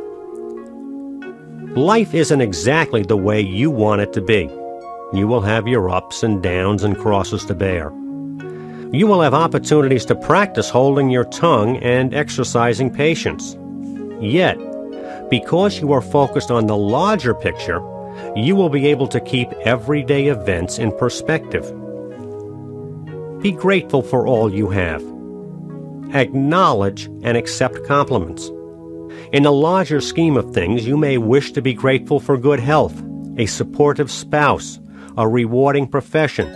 Life isn't exactly the way you want it to be. You will have your ups and downs and crosses to bear. You will have opportunities to practice holding your tongue and exercising patience. Yet, because you are focused on the larger picture, you will be able to keep everyday events in perspective. Be grateful for all you have. Acknowledge and accept compliments. In the larger scheme of things, you may wish to be grateful for good health, a supportive spouse, a rewarding profession,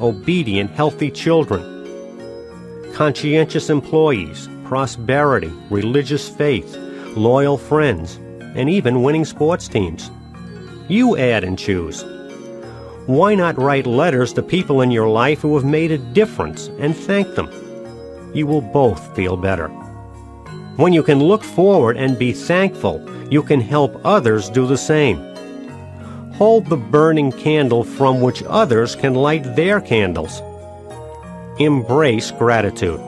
obedient, healthy children, conscientious employees, prosperity, religious faith, loyal friends, and even winning sports teams. You add and choose. Why not write letters to people in your life who have made a difference and thank them? You will both feel better. When you can look forward and be thankful, you can help others do the same. Hold the burning candle from which others can light their candles. Embrace gratitude.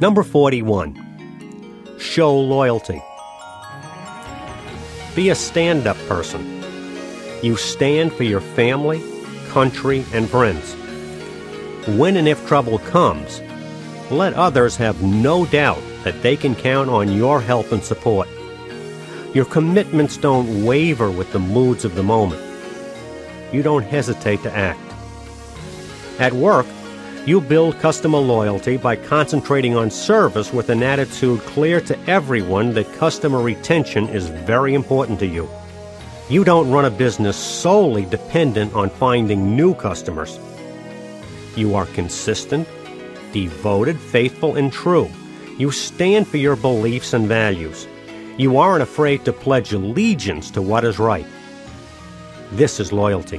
Number 41. Show loyalty. Be a stand-up person. You stand for your family, country, and friends. When and if trouble comes, let others have no doubt that they can count on your help and support. Your commitments don't waver with the moods of the moment. You don't hesitate to act. At work, you build customer loyalty by concentrating on service with an attitude clear to everyone that customer retention is very important to you. You don't run a business solely dependent on finding new customers. You are consistent, devoted, faithful, and true. You stand for your beliefs and values. You aren't afraid to pledge allegiance to what is right. This is loyalty.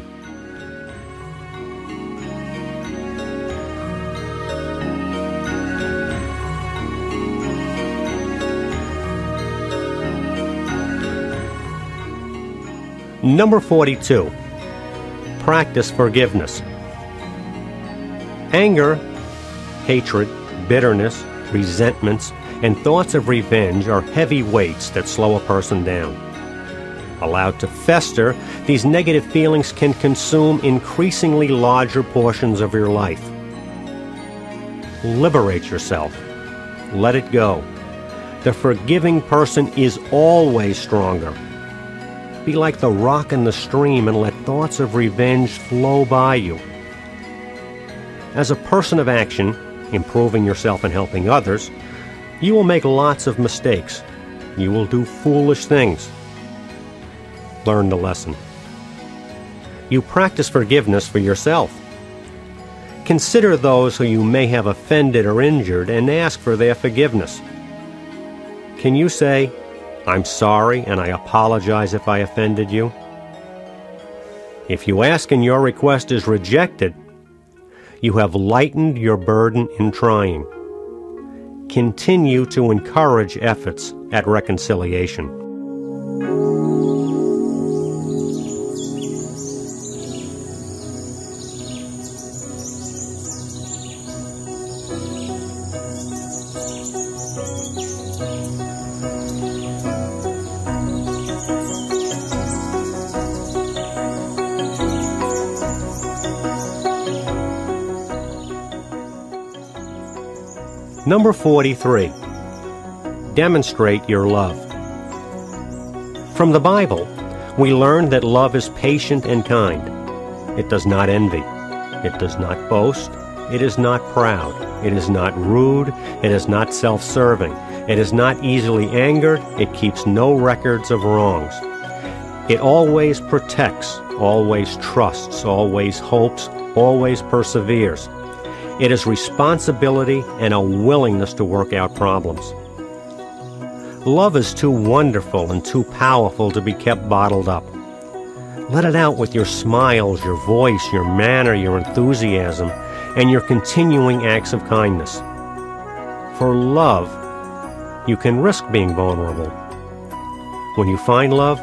Number 42. Practice forgiveness. Anger, hatred, bitterness, resentments, and thoughts of revenge are heavy weights that slow a person down. Allowed to fester, these negative feelings can consume increasingly larger portions of your life. Liberate yourself. Let it go. The forgiving person is always stronger. Be like the rock in the stream and let thoughts of revenge flow by you. As a person of action, improving yourself and helping others, you will make lots of mistakes. You will do foolish things. Learn the lesson. You practice forgiveness for yourself. Consider those who you may have offended or injured and ask for their forgiveness. Can you say, "I'm sorry and I apologize if I offended you"? If you ask and your request is rejected, you have lightened your burden in trying. Continue to encourage efforts at reconciliation. Number 43. Demonstrate your love. From the Bible, we learn that love is patient and kind. It does not envy. It does not boast. It is not proud. It is not rude. It is not self-serving. It is not easily angered. It keeps no records of wrongs. It always protects, always trusts, always hopes, always perseveres. It is responsibility and a willingness to work out problems. Love is too wonderful and too powerful to be kept bottled up. Let it out with your smiles, your voice, your manner, your enthusiasm, and your continuing acts of kindness. For love, you can risk being vulnerable. When you find love,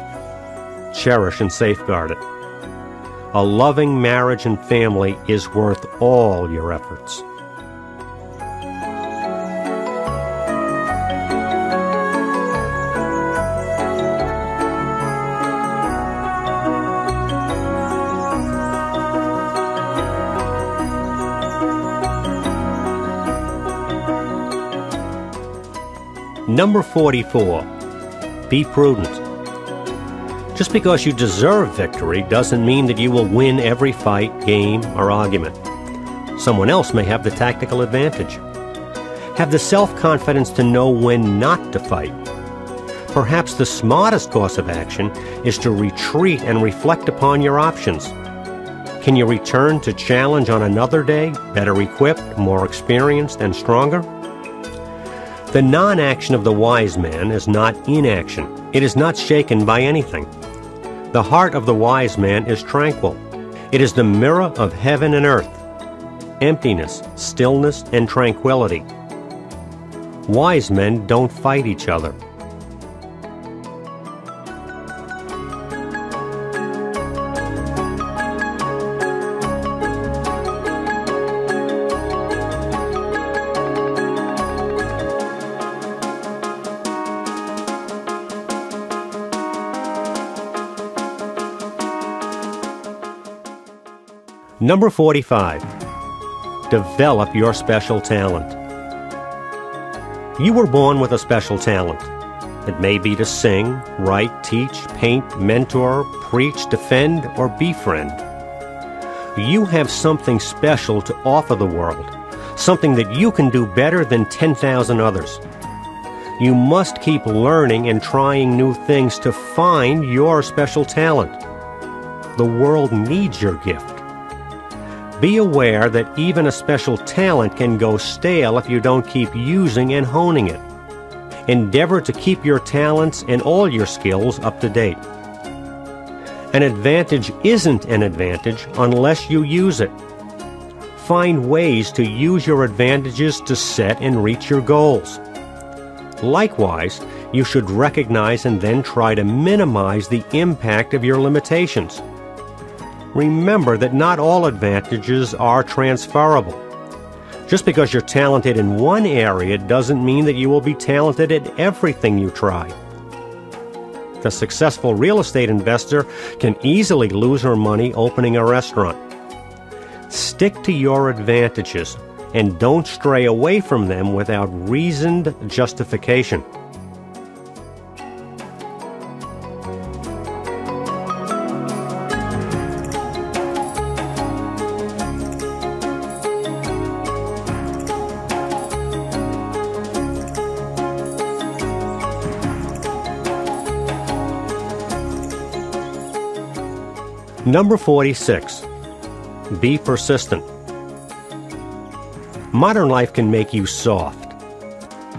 cherish and safeguard it. A loving marriage and family is worth all your efforts. Number 44. Be prudent. Just because you deserve victory doesn't mean that you will win every fight, game, or argument. Someone else may have the tactical advantage. Have the self-confidence to know when not to fight. Perhaps the smartest course of action is to retreat and reflect upon your options. Can you return to challenge on another day, better equipped, more experienced, and stronger? The non-action of the wise man is not inaction. It is not shaken by anything. The heart of the wise man is tranquil. It is the mirror of heaven and earth, emptiness, stillness, and tranquility. Wise men don't fight each other. Number 45. Develop your special talent. You were born with a special talent. It may be to sing, write, teach, paint, mentor, preach, defend, or befriend. You have something special to offer the world, something that you can do better than 10,000 others. You must keep learning and trying new things to find your special talent. The world needs your gift. Be aware that even a special talent can go stale if you don't keep using and honing it. Endeavor to keep your talents and all your skills up to date. An advantage isn't an advantage unless you use it. Find ways to use your advantages to set and reach your goals. Likewise, you should recognize and then try to minimize the impact of your limitations. Remember that not all advantages are transferable. Just because you're talented in one area doesn't mean that you will be talented at everything you try. The successful real estate investor can easily lose her money opening a restaurant. Stick to your advantages and don't stray away from them without reasoned justification. Number 46. Be persistent. Modern life can make you soft.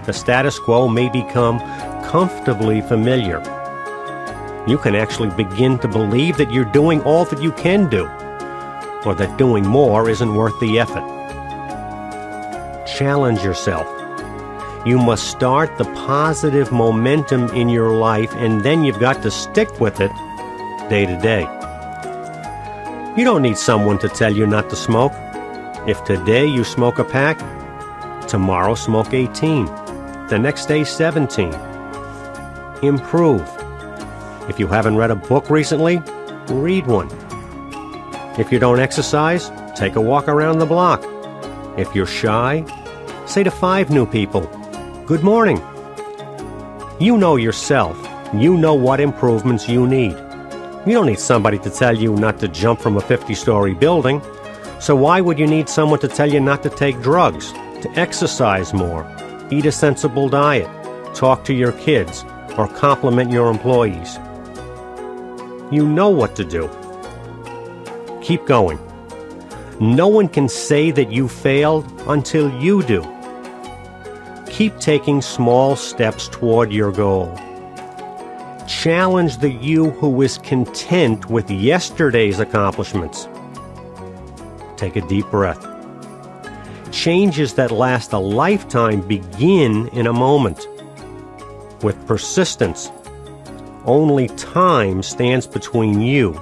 The status quo may become comfortably familiar. You can actually begin to believe that you're doing all that you can do, or that doing more isn't worth the effort. Challenge yourself. You must start the positive momentum in your life, and then you've got to stick with it day to day. You don't need someone to tell you not to smoke. If today you smoke a pack, tomorrow smoke 18, the next day 17. Improve. If you haven't read a book recently, read one. If you don't exercise, take a walk around the block. If you're shy, say to 5 new people, "Good morning." You know yourself. You know what improvements you need. You don't need somebody to tell you not to jump from a 50-story building, so why would you need someone to tell you not to take drugs, to exercise more, eat a sensible diet, talk to your kids, or compliment your employees? You know what to do. Keep going. No one can say that you failed until you do. Keep taking small steps toward your goal. Challenge the you who is content with yesterday's accomplishments. Take a deep breath. Changes that last a lifetime begin in a moment. With persistence, only time stands between you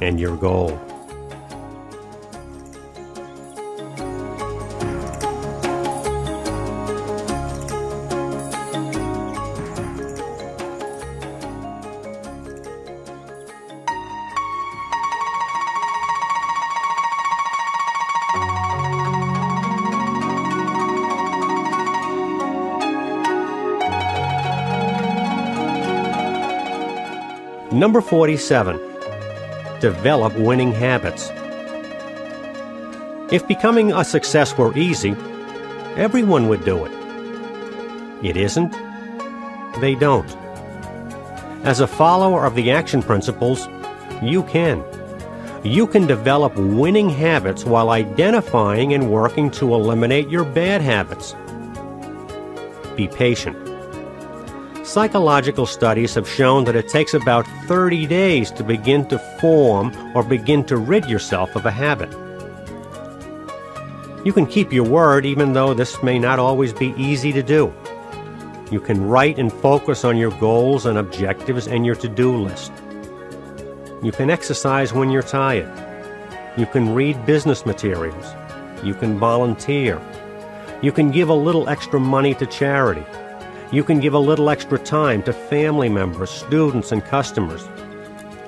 and your goal. Number 47. Develop winning habits. If becoming a success were easy, everyone would do it. It isn't. They don't. As a follower of the Action Principles, you can. you can develop winning habits while identifying and working to eliminate your bad habits. Be patient. Psychological studies have shown that it takes about 30 days to begin to form or begin to rid yourself of a habit. You can keep your word even though this may not always be easy to do. You can write and focus on your goals and objectives and your to-do list. You can exercise when you're tired. You can read business materials. You can volunteer. You can give a little extra money to charity. You can give a little extra time to family members, students, and customers.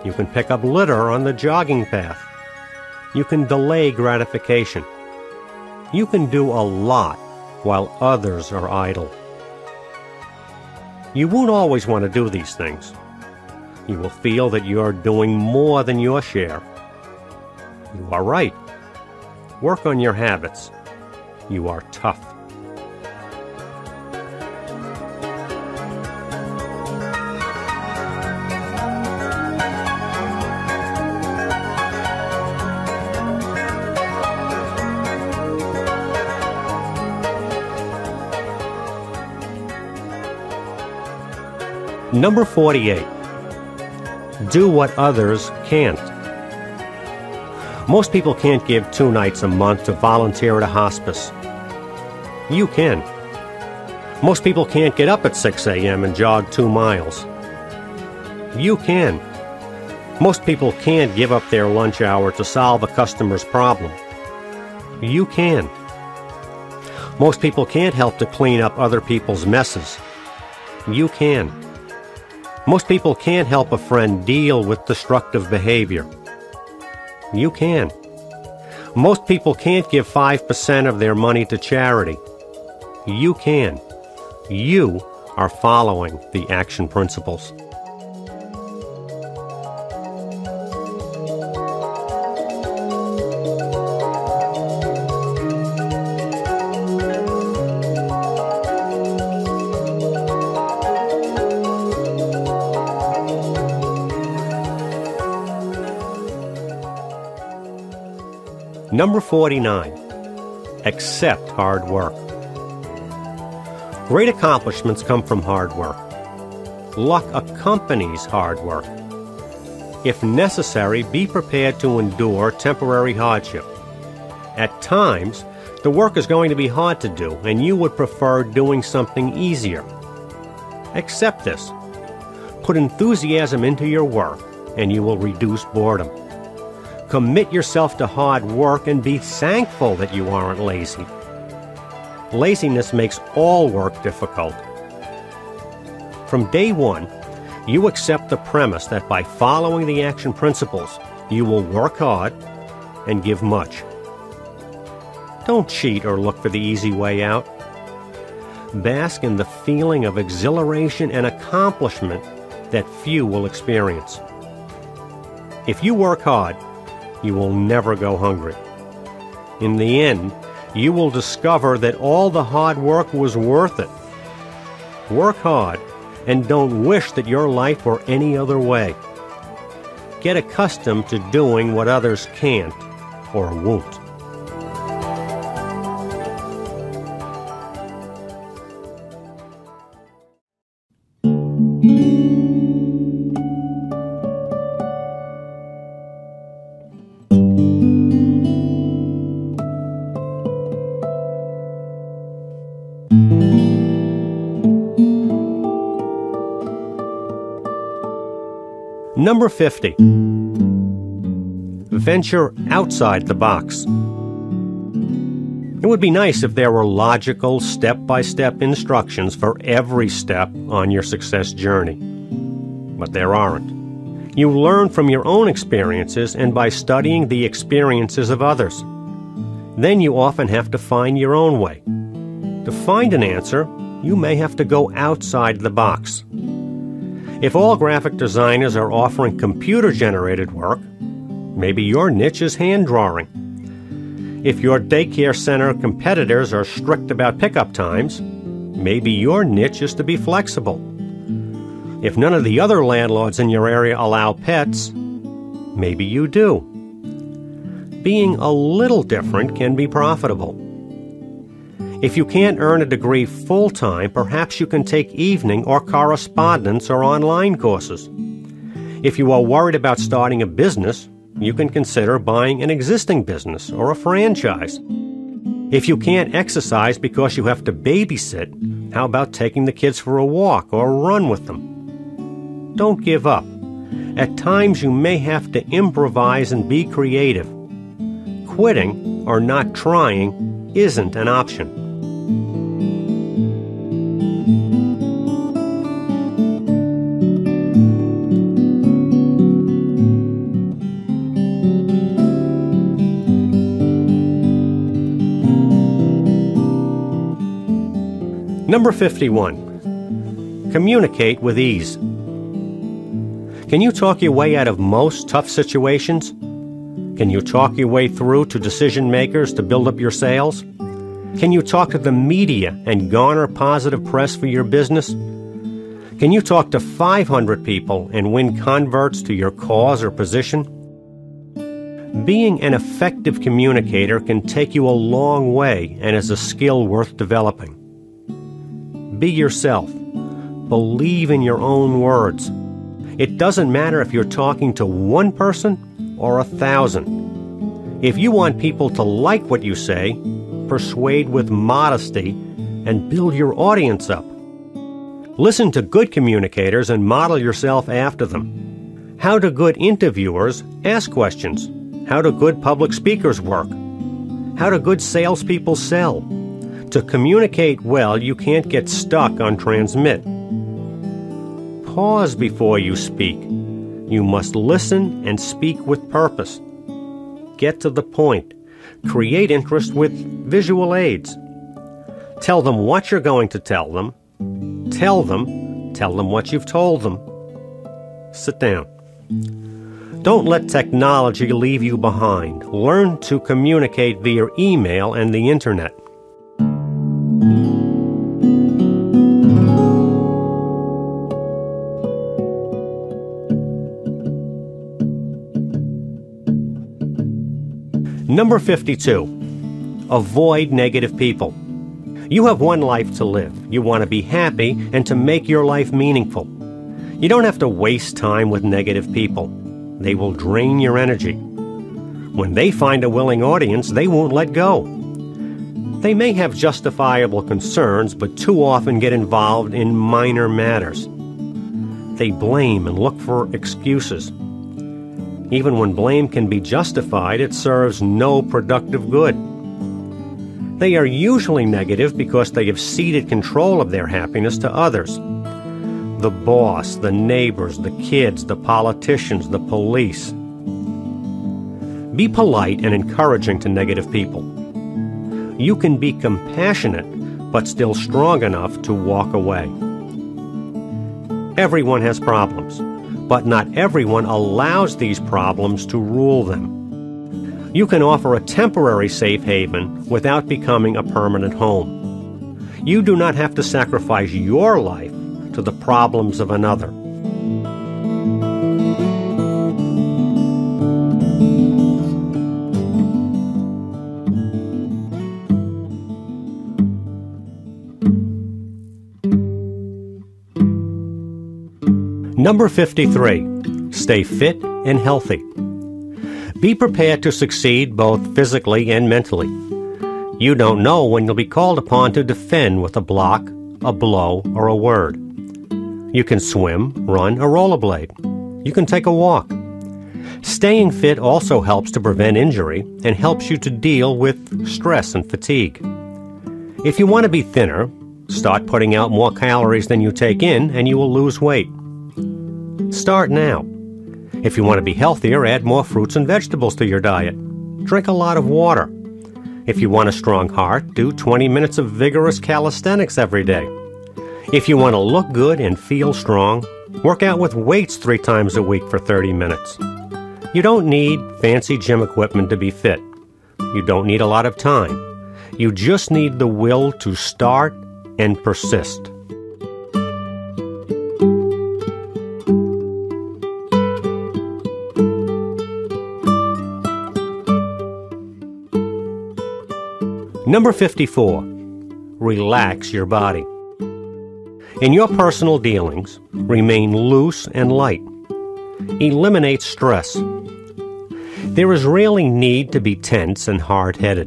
You can pick up litter on the jogging path. You can delay gratification. You can do a lot while others are idle. You won't always want to do these things. You will feel that you are doing more than your share. You are right. Work on your habits. You are tough. Number 48. Do what others can't. Most people can't give 2 nights a month to volunteer at a hospice. You can. Most people can't get up at 6 a.m. and jog 2 miles. You can. Most people can't give up their lunch hour to solve a customer's problem. You can. Most people can't help to clean up other people's messes. You can. Most people can't help a friend deal with destructive behavior. You can. Most people can't give 5% of their money to charity. You can. You are following the Action Principles. Number 49. Accept hard work. Great accomplishments come from hard work. Luck accompanies hard work. If necessary, be prepared to endure temporary hardship. At times, the work is going to be hard to do, and you would prefer doing something easier. Accept this. Put enthusiasm into your work, and you will reduce boredom. Commit yourself to hard work and be thankful that you aren't lazy. Laziness makes all work difficult. From day one, you accept the premise that by following the Action Principles, you will work hard and give much. Don't cheat or look for the easy way out. Bask in the feeling of exhilaration and accomplishment that few will experience. If you work hard, you will never go hungry. In the end, you will discover that all the hard work was worth it. Work hard and don't wish that your life were any other way. Get accustomed to doing what others can't or won't. Number 50. Venture outside the box. It would be nice if there were logical, step-by-step instructions for every step on your success journey. But there aren't. You learn from your own experiences and by studying the experiences of others. Then you often have to find your own way. To find an answer, you may have to go outside the box. If all graphic designers are offering computer-generated work, maybe your niche is hand drawing. If your daycare center competitors are strict about pickup times, maybe your niche is to be flexible. If none of the other landlords in your area allow pets, maybe you do. being a little different can be profitable. If you can't earn a degree full-time, perhaps you can take evening or correspondence or online courses. If you are worried about starting a business, you can consider buying an existing business or a franchise. If you can't exercise because you have to babysit, how about taking the kids for a walk or a run with them? Don't give up. At times you may have to improvise and be creative. Quitting or not trying isn't an option. Number 51. Communicate with ease. Can you talk your way out of most tough situations? Can you talk your way through to decision makers to build up your sales? Can you talk to the media and garner positive press for your business? Can you talk to 500 people and win converts to your cause or position? Being an effective communicator can take you a long way and is a skill worth developing. Be yourself. Believe in your own words. It doesn't matter if you're talking to one person or 1,000. If you want people to like what you say, persuade with modesty and build your audience up. Listen to good communicators and model yourself after them. How do good interviewers ask questions? How do good public speakers work? How do good salespeople sell? To communicate well, you can't get stuck on transmit. Pause before you speak. You must listen and speak with purpose. Get to the point. Create interest with visual aids. Tell them what you're going to tell them. Tell them what you've told them. Sit down. Don't let technology leave you behind. Learn to communicate via email and the internet. Number 52. Avoid negative people. You have one life to live. You want to be happy and to make your life meaningful. You don't have to waste time with negative people. They will drain your energy. When they find a willing audience, they won't let go. They may have justifiable concerns, but too often get involved in minor matters. They blame and look for excuses. Even when blame can be justified, it serves no productive good. They are usually negative because they have ceded control of their happiness to others. The boss, the neighbors, the kids, the politicians, the police. Be polite and encouraging to negative people. You can be compassionate, but still strong enough to walk away. Everyone has problems, but not everyone allows these problems to rule them. You can offer a temporary safe haven without becoming a permanent home. You do not have to sacrifice your life to the problems of another. Number 53. Stay fit and healthy. Be prepared to succeed both physically and mentally. You don't know when you'll be called upon to defend with a block, a blow, or a word. You can swim, run, or rollerblade. You can take a walk. Staying fit also helps to prevent injury and helps you to deal with stress and fatigue. If you want to be thinner, start putting out more calories than you take in and you will lose weight. Start now. If you want to be healthier, add more fruits and vegetables to your diet. Drink a lot of water. If you want a strong heart, do 20 minutes of vigorous calisthenics every day. If you want to look good and feel strong, work out with weights 3 times a week for 30 minutes. You don't need fancy gym equipment to be fit. You don't need a lot of time. You just need the will to start and persist. Number 54, relax your body. In your personal dealings, remain loose and light. Eliminate stress. There is rarely need to be tense and hard-headed.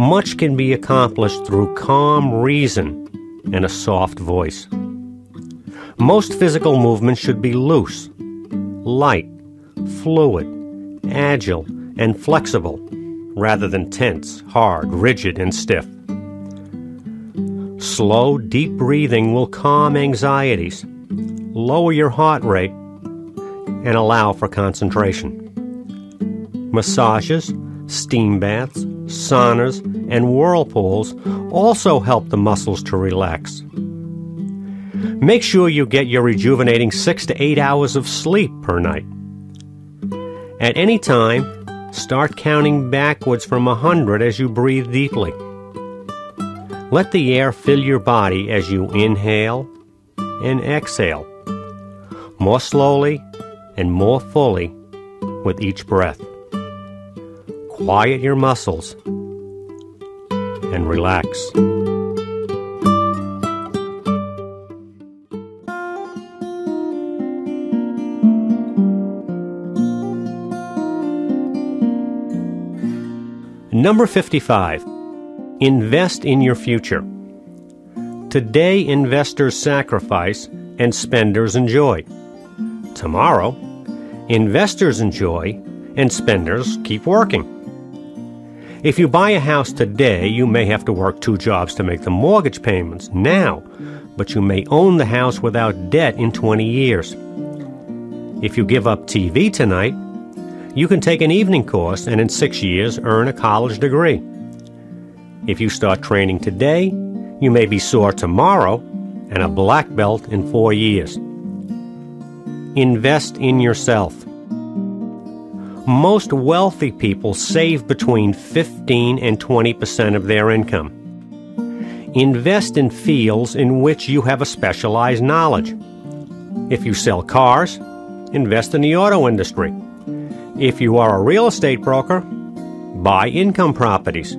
Much can be accomplished through calm reason and a soft voice. Most physical movements should be loose, light, fluid, agile, and flexible, rather than tense, hard, rigid, and stiff. Slow, deep breathing will calm anxieties, lower your heart rate, and allow for concentration. Massages, steam baths, saunas, and whirlpools also help the muscles to relax. Make sure you get your rejuvenating 6 to 8 hours of sleep per night. At any time, start counting backwards from 100 as you breathe deeply. Let the air fill your body as you inhale and exhale, more slowly and more fully with each breath. Quiet your muscles and relax. Number 55, invest in your future. Today, investors sacrifice and spenders enjoy. Tomorrow, investors enjoy and spenders keep working. If you buy a house today, you may have to work 2 jobs to make the mortgage payments now, but you may own the house without debt in 20 years. If you give up TV tonight, you can take an evening course and in 6 years earn a college degree. If you start training today, you may be sore tomorrow and a black belt in 4 years. Invest in yourself. Most wealthy people save between 15 and 20% of their income. Invest in fields in which you have a specialized knowledge. If you sell cars, invest in the auto industry. If you are a real estate broker, buy income properties.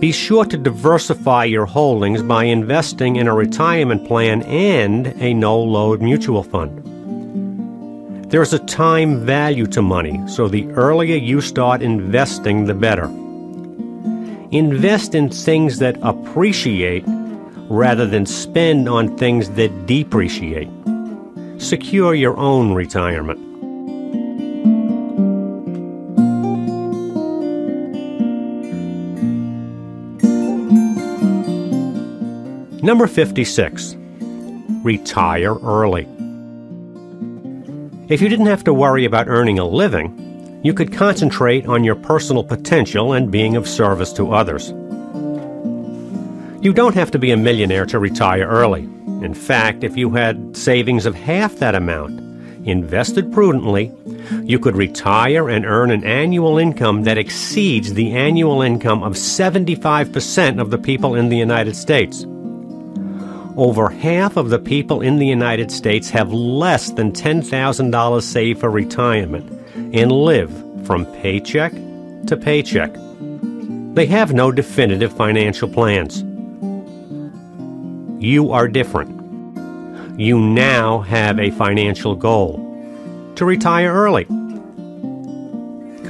Be sure to diversify your holdings by investing in a retirement plan and a no-load mutual fund. There is a time value to money, so the earlier you start investing, the better. Invest in things that appreciate rather than spend on things that depreciate. Secure your own retirement. Number 56, retire early. If you didn't have to worry about earning a living, you could concentrate on your personal potential and being of service to others. You don't have to be a millionaire to retire early. In fact, if you had savings of half that amount, invested prudently, you could retire and earn an annual income that exceeds the annual income of 75% of the people in the United States. Over half of the people in the United States have less than $10,000 saved for retirement and live from paycheck to paycheck. They have no definitive financial plans. You are different. You now have a financial goal: to retire early.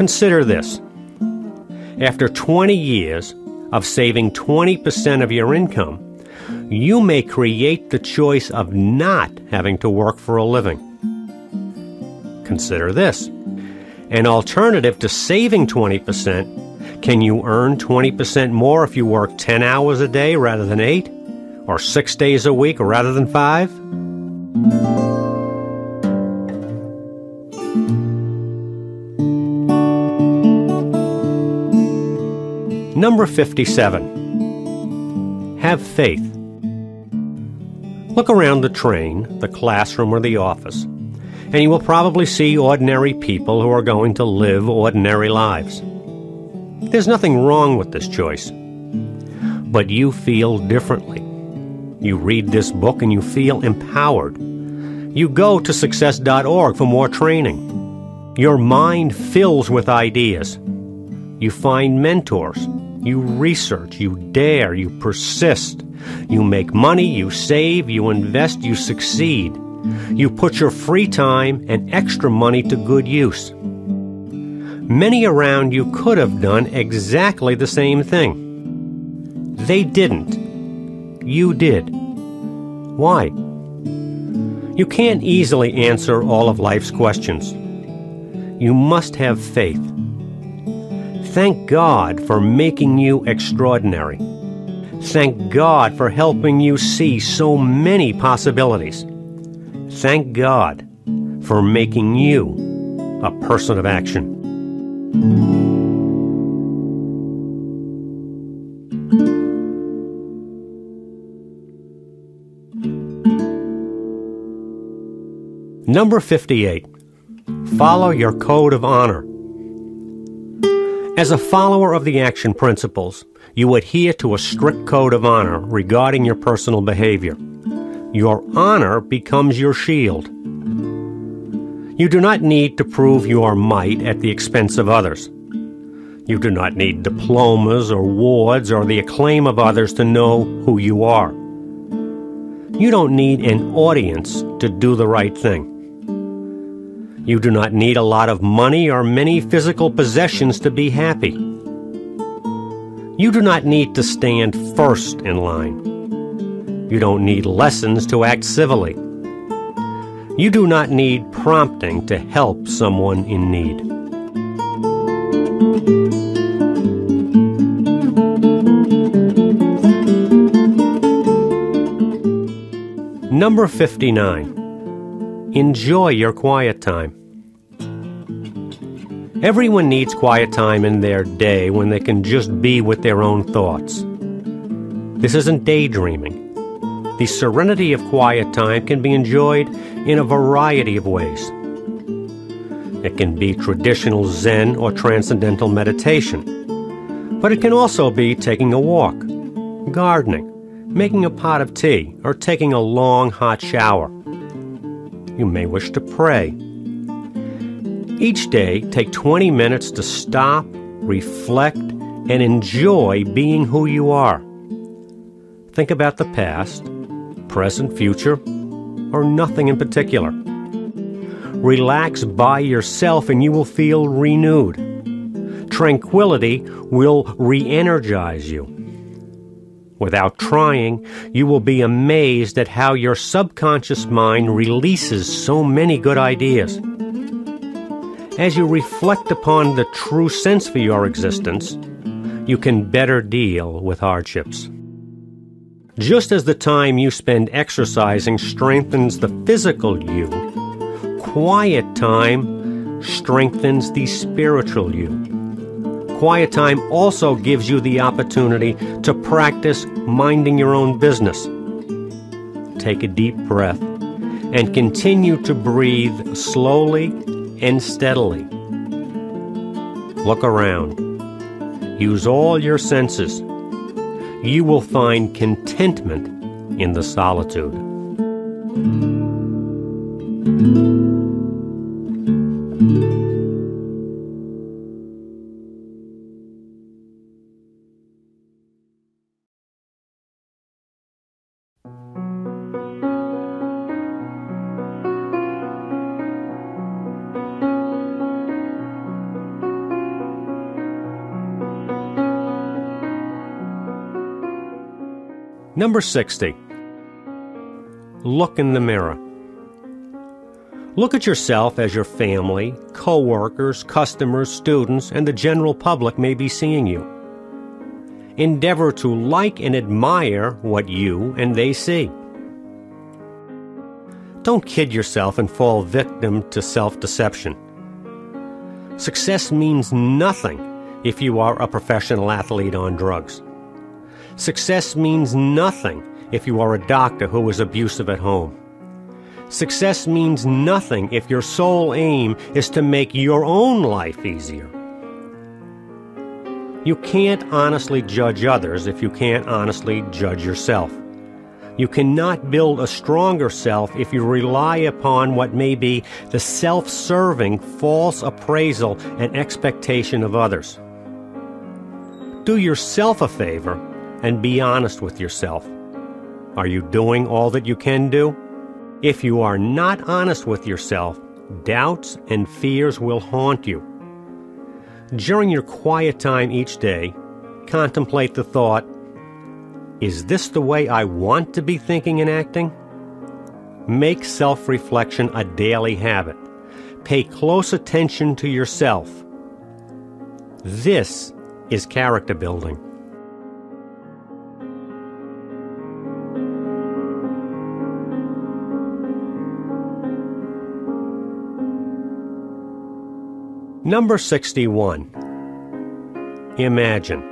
Consider this. After 20 years of saving 20% of your income, you may create the choice of not having to work for a living. Consider this. An alternative to saving 20%, can you earn 20% more if you work 10 hours a day rather than 8? Or 6 days a week rather than 5? Number 57. Have faith. Look around the train, the classroom, or the office, and you will probably see ordinary people who are going to live ordinary lives. There's nothing wrong with this choice, but you feel differently. You read this book and you feel empowered. You go to success.org for more training. Your mind fills with ideas. You find mentors. You research, you dare, you persist. You make money, you save, you invest, you succeed. You put your free time and extra money to good use. Many around you could have done exactly the same thing. They didn't. You did. Why? You can't easily answer all of life's questions. You must have faith. Thank God for making you extraordinary. Thank God for helping you see so many possibilities. Thank God for making you a person of action. Number 58. Follow your code of honor. As a follower of the Action Principles, you adhere to a strict code of honor regarding your personal behavior. Your honor becomes your shield. You do not need to prove your might at the expense of others. You do not need diplomas or awards or the acclaim of others to know who you are. You don't need an audience to do the right thing. You do not need a lot of money or many physical possessions to be happy. You do not need to stand first in line. You don't need lessons to act civilly. You do not need prompting to help someone in need. Number 59. Enjoy your quiet time. Everyone needs quiet time in their day when they can just be with their own thoughts. This isn't daydreaming. The serenity of quiet time can be enjoyed in a variety of ways. It can be traditional Zen or transcendental meditation, but it can also be taking a walk, gardening, making a pot of tea, or taking a long hot shower. You may wish to pray. Each day, take 20 minutes to stop, reflect, and enjoy being who you are. Think about the past, present, future, or nothing in particular. Relax by yourself and you will feel renewed. Tranquility will re-energize you. Without trying, you will be amazed at how your subconscious mind releases so many good ideas. As you reflect upon the true sense for your existence, you can better deal with hardships. Just as the time you spend exercising strengthens the physical you, quiet time strengthens the spiritual you. Quiet time also gives you the opportunity to practice minding your own business. Take a deep breath and continue to breathe slowly and steadily. Look around. Use all your senses. You will find contentment in the solitude. Number 60. Look in the mirror. Look at yourself as your family, co-workers, customers, students, and the general public may be seeing you. Endeavor to like and admire what you and they see. Don't kid yourself and fall victim to self-deception. Success means nothing if you are a professional athlete on drugs. Success means nothing if you are a doctor who is abusive at home. Success means nothing if your sole aim is to make your own life easier. You can't honestly judge others if you can't honestly judge yourself. You cannot build a stronger self if you rely upon what may be the self-serving, false appraisal and expectation of others. Do yourself a favor and be honest with yourself. Are you doing all that you can do? If you are not honest with yourself, doubts and fears will haunt you. During your quiet time each day, contemplate the thought, is this the way I want to be thinking and acting? Make self-reflection a daily habit. Pay close attention to yourself. This is character building. Number 61. Imagine.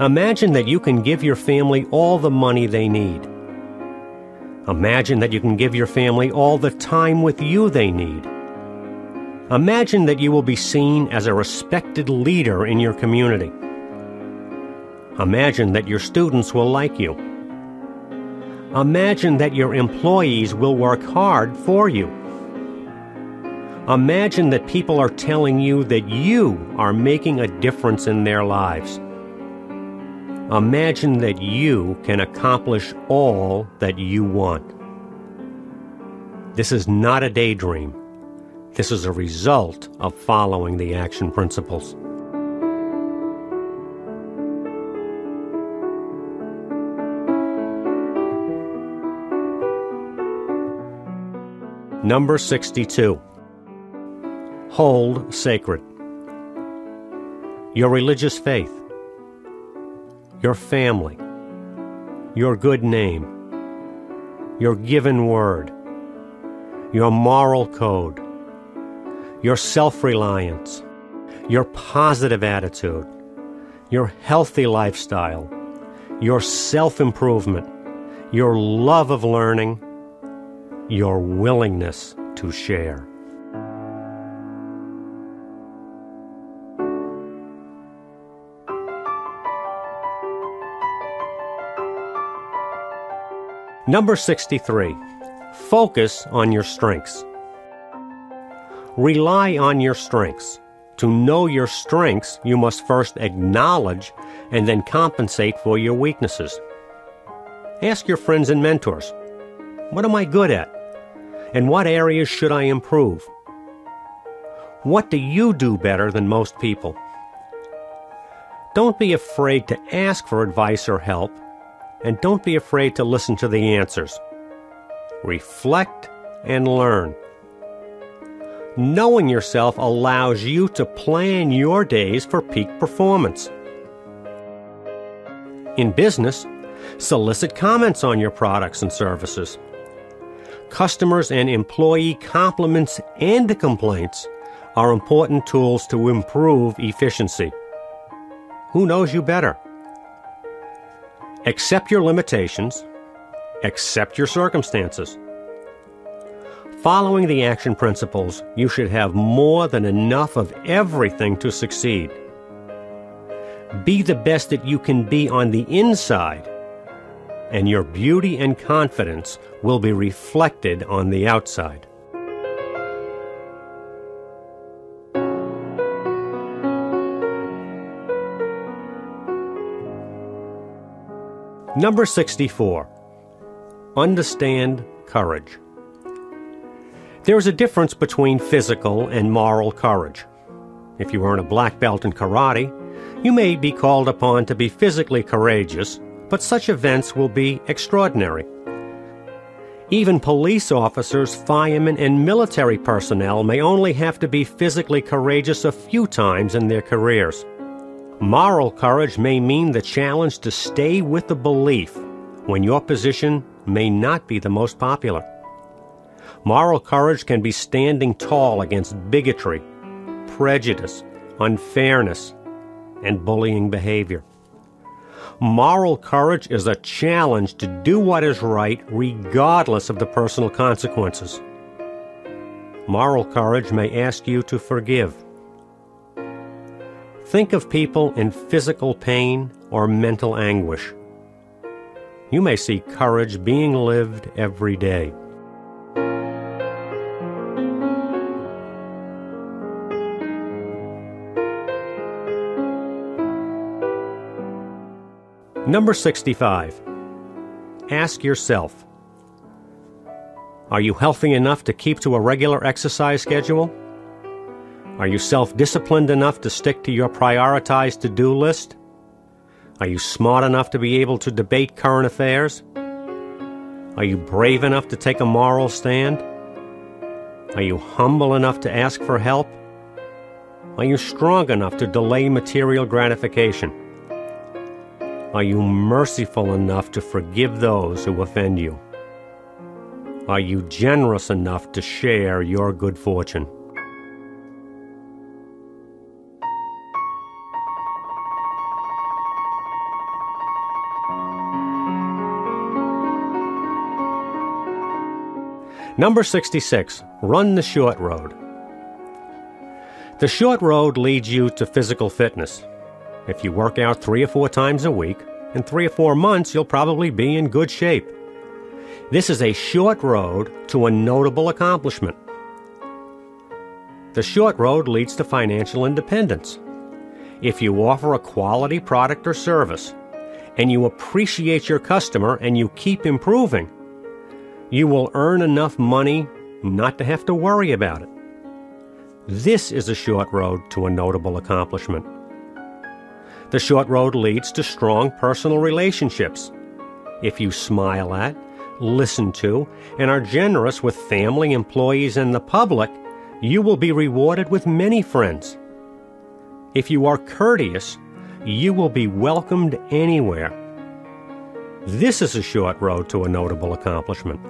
Imagine that you can give your family all the money they need. Imagine that you can give your family all the time with you they need. Imagine that you will be seen as a respected leader in your community. Imagine that your students will like you. Imagine that your employees will work hard for you. Imagine that people are telling you that you are making a difference in their lives. Imagine that you can accomplish all that you want. This is not a daydream. This is a result of following the action principles. Number 62. Hold sacred. Your religious faith, your family, your good name, your given word, your moral code, your self-reliance, your positive attitude, your healthy lifestyle, your self-improvement, your love of learning, your willingness to share. Number 63. Focus on your strengths. Rely on your strengths. To know your strengths, you must first acknowledge and then compensate for your weaknesses. Ask your friends and mentors, what am I good at? And what areas should I improve? What do you do better than most people? Don't be afraid to ask for advice or help, and don't be afraid to listen to the answers. Reflect and learn. Knowing yourself allows you to plan your days for peak performance. In business, solicit comments on your products and services. Customers and employee compliments and complaints are important tools to improve efficiency. Who knows you better? Accept your limitations. Accept your circumstances. Following the action principles, you should have more than enough of everything to succeed. Be the best that you can be on the inside, and your beauty and confidence will be reflected on the outside. Number 64. Understand courage. There is a difference between physical and moral courage. If you earn a black belt in karate, you may be called upon to be physically courageous, but such events will be extraordinary. Even police officers, firemen, and military personnel may only have to be physically courageous a few times in their careers. Moral courage may mean the challenge to stay with the belief when your position may not be the most popular. Moral courage can be standing tall against bigotry, prejudice, unfairness, and bullying behavior. Moral courage is a challenge to do what is right regardless of the personal consequences. Moral courage may ask you to forgive. Think of people in physical pain or mental anguish. You may see courage being lived every day. Number 65. Ask yourself, are you healthy enough to keep to a regular exercise schedule? Are you self-disciplined enough to stick to your prioritized to-do list? Are you smart enough to be able to debate current affairs? Are you brave enough to take a moral stand? Are you humble enough to ask for help? Are you strong enough to delay material gratification? Are you merciful enough to forgive those who offend you? Are you generous enough to share your good fortune? Number 66. Run the short road. The short road leads you to physical fitness. If you work out 3 or 4 times a week, in 3 or 4 months, you'll probably be in good shape. This is a short road to a notable accomplishment. The short road leads to financial independence. If you offer a quality product or service, and you appreciate your customer and you keep improving, you will earn enough money not to have to worry about it. This is a short road to a notable accomplishment. The short road leads to strong personal relationships. If you smile at, listen to, and are generous with family, employees, and the public, you will be rewarded with many friends. If you are courteous, you will be welcomed anywhere. This is a short road to a notable accomplishment.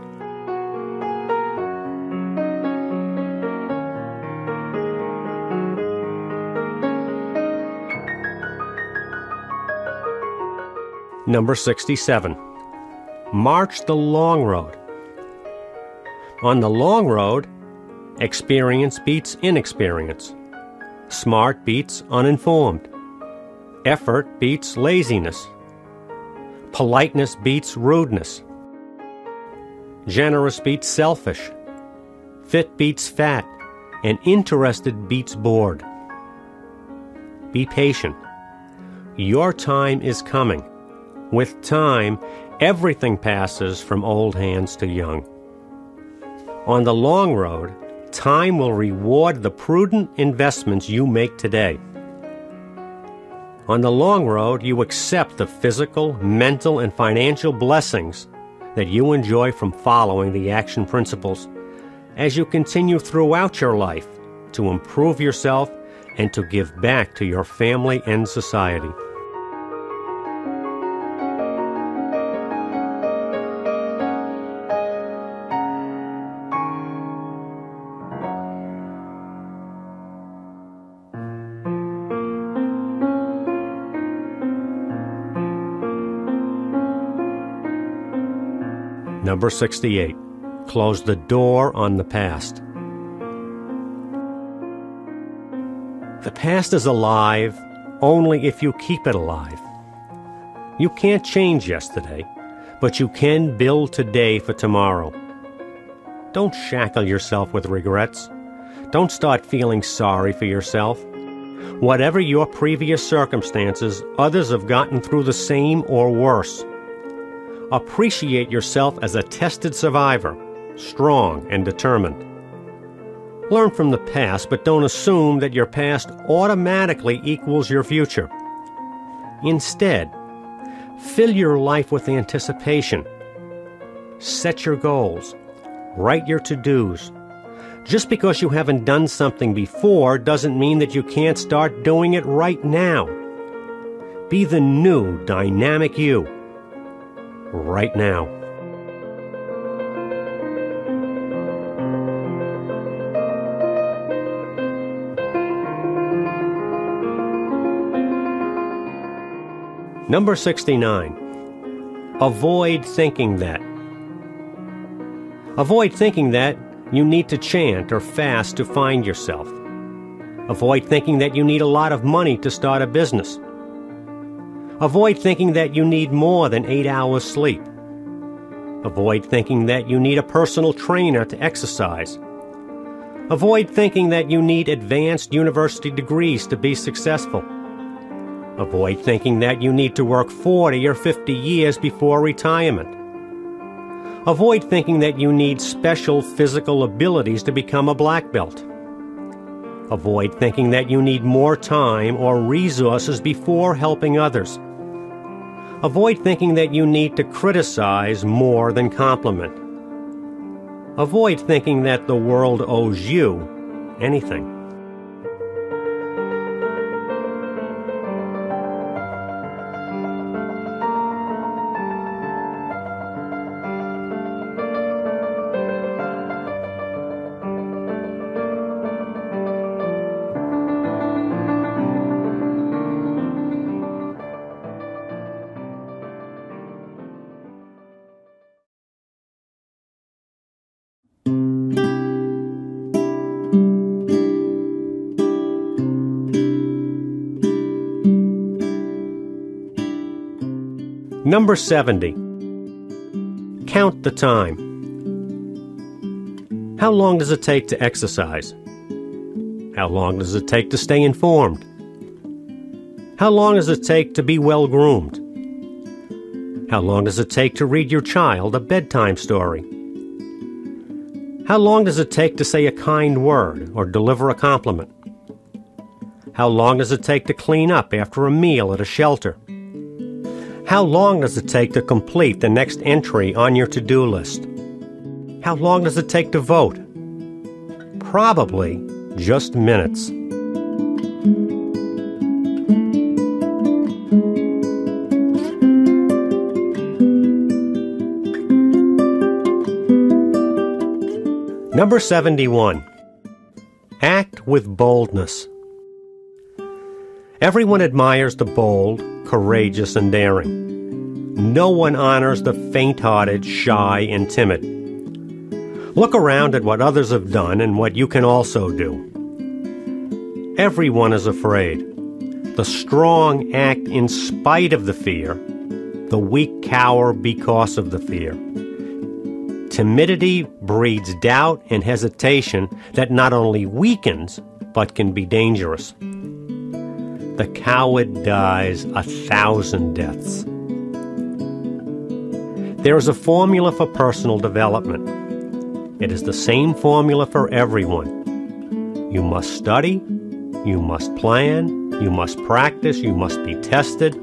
Number 67. March the long road. On the long road, experience beats inexperience. Smart beats uninformed. Effort beats laziness. Politeness beats rudeness. Generous beats selfish. Fit beats fat. And interested beats bored. Be patient. Your time is coming. With time, everything passes from old hands to young. On the long road, time will reward the prudent investments you make today. On the long road, you accept the physical, mental, and financial blessings that you enjoy from following the action principles as you continue throughout your life to improve yourself and to give back to your family and society. Number 68. Close the door on the past. The past is alive only if you keep it alive. You can't change yesterday, but you can build today for tomorrow. Don't shackle yourself with regrets. Don't start feeling sorry for yourself. Whatever your previous circumstances, others have gotten through the same or worse. Appreciate yourself as a tested survivor, strong and determined. Learn from the past, but don't assume that your past automatically equals your future. Instead, fill your life with anticipation. Set your goals. Write your to-dos. Just because you haven't done something before doesn't mean that you can't start doing it right now. Be the new, dynamic you. Right now. Number 69. Avoid thinking that. Avoid thinking that you need to chant or fast to find yourself. Avoid thinking that you need a lot of money to start a business. Avoid thinking that you need more than 8 hours sleep. Avoid thinking that you need a personal trainer to exercise. Avoid thinking that you need advanced university degrees to be successful. Avoid thinking that you need to work 40 or 50 years before retirement. Avoid thinking that you need special physical abilities to become a black belt. Avoid thinking that you need more time or resources before helping others. Avoid thinking that you need to criticize more than compliment. Avoid thinking that the world owes you anything. Number 70. Count the time. How long does it take to exercise? How long does it take to stay informed? How long does it take to be well-groomed? How long does it take to read your child a bedtime story? How long does it take to say a kind word or deliver a compliment? How long does it take to clean up after a meal at a shelter? How long does it take to complete the next entry on your to-do list? How long does it take to vote? Probably just minutes. Number 71. Act with boldness. Everyone admires the bold, courageous, and daring. No one honors the faint-hearted, shy, and timid. Look around at what others have done and what you can also do. Everyone is afraid. The strong act in spite of the fear. The weak cower because of the fear. Timidity breeds doubt and hesitation that not only weakens, but can be dangerous. The coward dies 1,000 deaths. There is a formula for personal development. It is the same formula for everyone. You must study, you must plan, you must practice, you must be tested.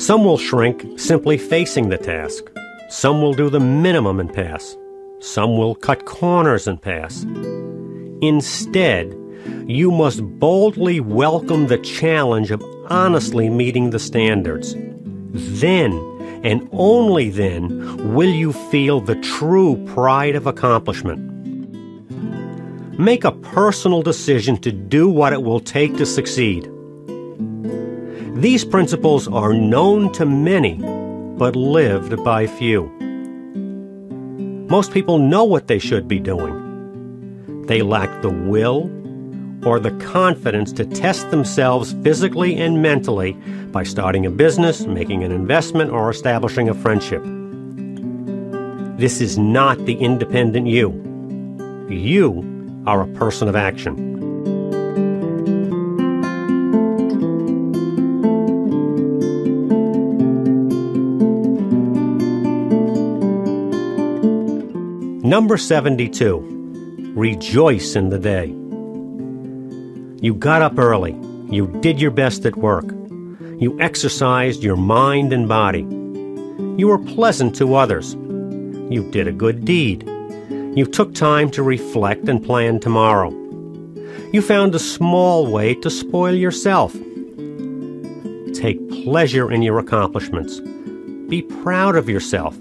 Some will shrink simply facing the task. Some will do the minimum and pass. Some will cut corners and pass. Instead, you must boldly welcome the challenge of honestly meeting the standards. Then, and only then, will you feel the true pride of accomplishment. Make a personal decision to do what it will take to succeed. These principles are known to many, but lived by few. Most people know what they should be doing. They lack the will, or the confidence to test themselves physically and mentally by starting a business, making an investment, or establishing a friendship. This is not the independent you. You are a person of action. Number 72. Rejoice in the day. You got up early. You did your best at work. You exercised your mind and body. You were pleasant to others. You did a good deed. You took time to reflect and plan tomorrow. You found a small way to spoil yourself. Take pleasure in your accomplishments. Be proud of yourself.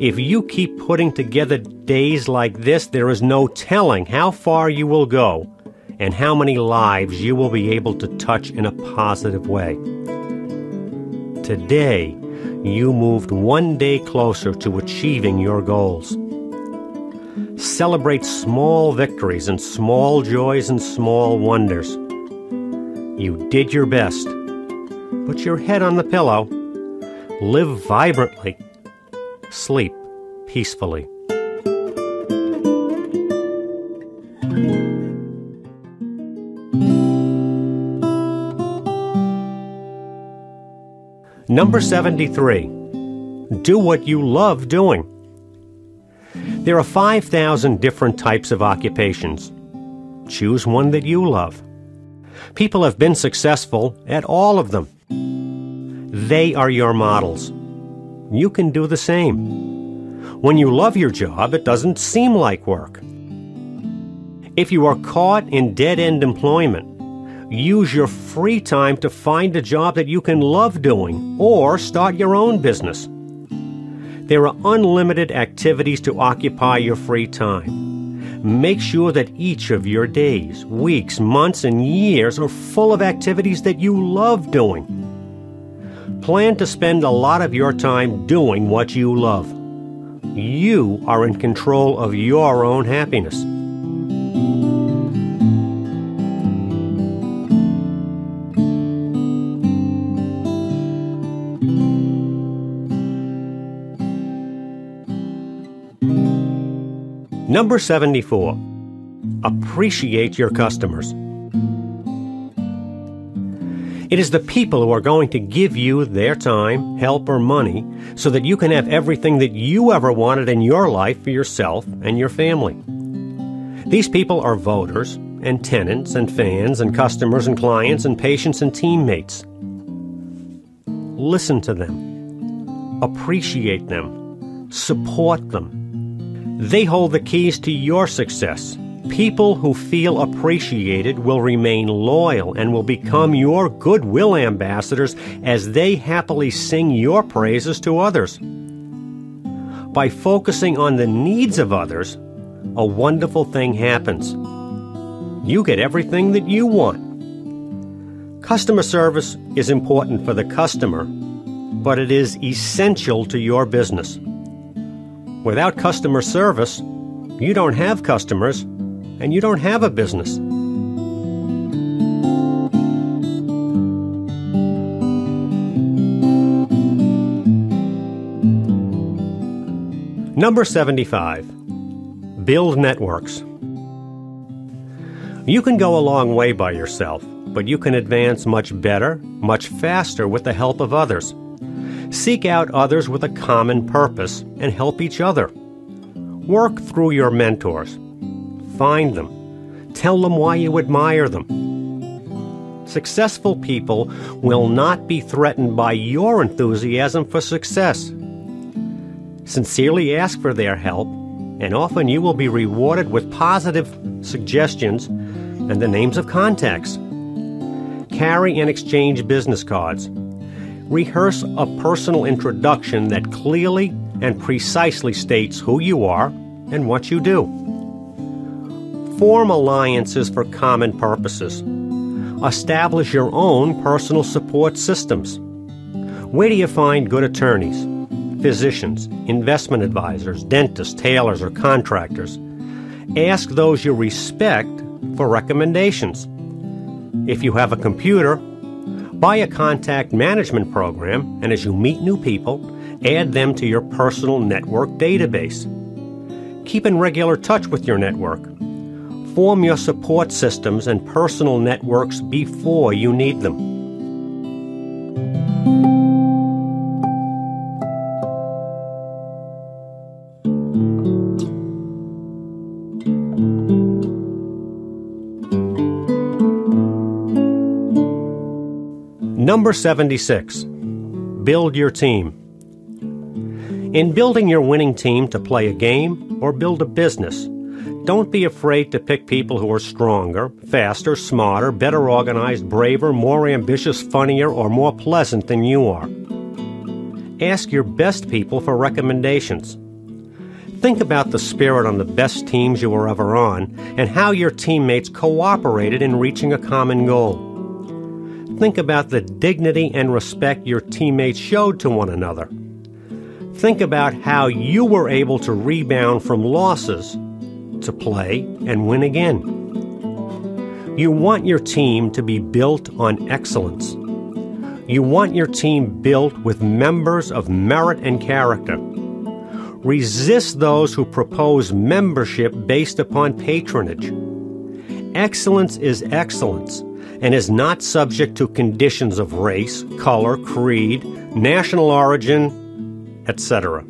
If you keep putting together days like this, there is no telling how far you will go and how many lives you will be able to touch in a positive way. Today, you moved one day closer to achieving your goals. Celebrate small victories and small joys and small wonders. You did your best. Put your head on the pillow. Live vibrantly. Sleep peacefully. Number 73. Do what you love doing. There are 5,000 different types of occupations. Choose one that you love. People have been successful at all of them. They are your models. You can do the same. When you love your job, it doesn't seem like work. If you are caught in dead-end employment, use your free time to find a job that you can love doing or start your own business. There are unlimited activities to occupy your free time. Make sure that each of your days, weeks, months, and years are full of activities that you love doing. Plan to spend a lot of your time doing what you love. You are in control of your own happiness. Number 74. Appreciate your customers. It is the people who are going to give you their time, help, or money so that you can have everything that you ever wanted in your life for yourself and your family. These people are voters and tenants and fans and customers and clients and patients and teammates. Listen to them. Appreciate them. Support them. They hold the keys to your success. People who feel appreciated will remain loyal and will become your goodwill ambassadors as they happily sing your praises to others. By focusing on the needs of others, a wonderful thing happens. You get everything that you want. Customer service is important for the customer, but it is essential to your business. Without customer service, you don't have customers, and you don't have a business. Number 75. Build networks. You can go a long way by yourself, but you can advance much better, much faster with the help of others. Seek out others with a common purpose and help each other. Work through your mentors. Find them. Tell them why you admire them. Successful people will not be threatened by your enthusiasm for success. Sincerely ask for their help, and often you will be rewarded with positive suggestions and the names of contacts. Carry and exchange business cards. Rehearse a personal introduction that clearly and precisely states who you are and what you do. Form alliances for common purposes. Establish your own personal support systems. Where do you find good attorneys, physicians, investment advisors, dentists, tailors, or contractors? Ask those you respect for recommendations. If you have a computer, buy a contact management program, and as you meet new people, add them to your personal network database. Keep in regular touch with your network. Form your support systems and personal networks before you need them. Number 76. Build your team. In building your winning team to play a game or build a business, don't be afraid to pick people who are stronger, faster, smarter, better organized, braver, more ambitious, funnier, or more pleasant than you are. Ask your best people for recommendations. Think about the spirit on the best teams you were ever on and how your teammates cooperated in reaching a common goal. Think about the dignity and respect your teammates showed to one another. Think about how you were able to rebound from losses to play and win again. You want your team to be built on excellence. You want your team built with members of merit and character. Resist those who propose membership based upon patronage. Excellence is excellence, and is not subject to conditions of race, color, creed, national origin, etc.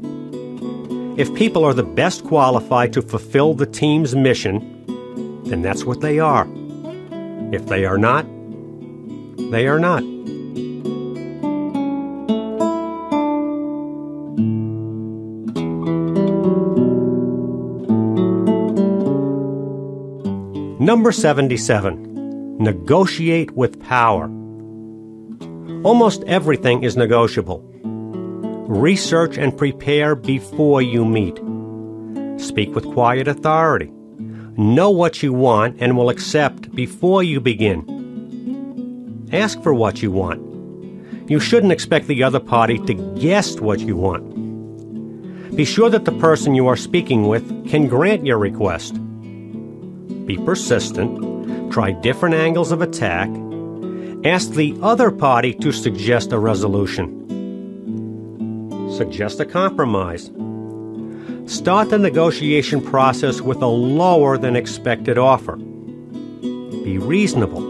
If people are the best qualified to fulfill the team's mission, then that's what they are. If they are not, they are not. Number 77, negotiate with power. Almost everything is negotiable. Research and prepare before you meet. Speak with quiet authority. Know what you want and will accept before you begin. Ask for what you want. You shouldn't expect the other party to guess what you want. Be sure that the person you are speaking with can grant your request. Be persistent. Try different angles of attack. Ask the other party to suggest a resolution. Suggest a compromise. Start the negotiation process with a lower than expected offer. Be reasonable.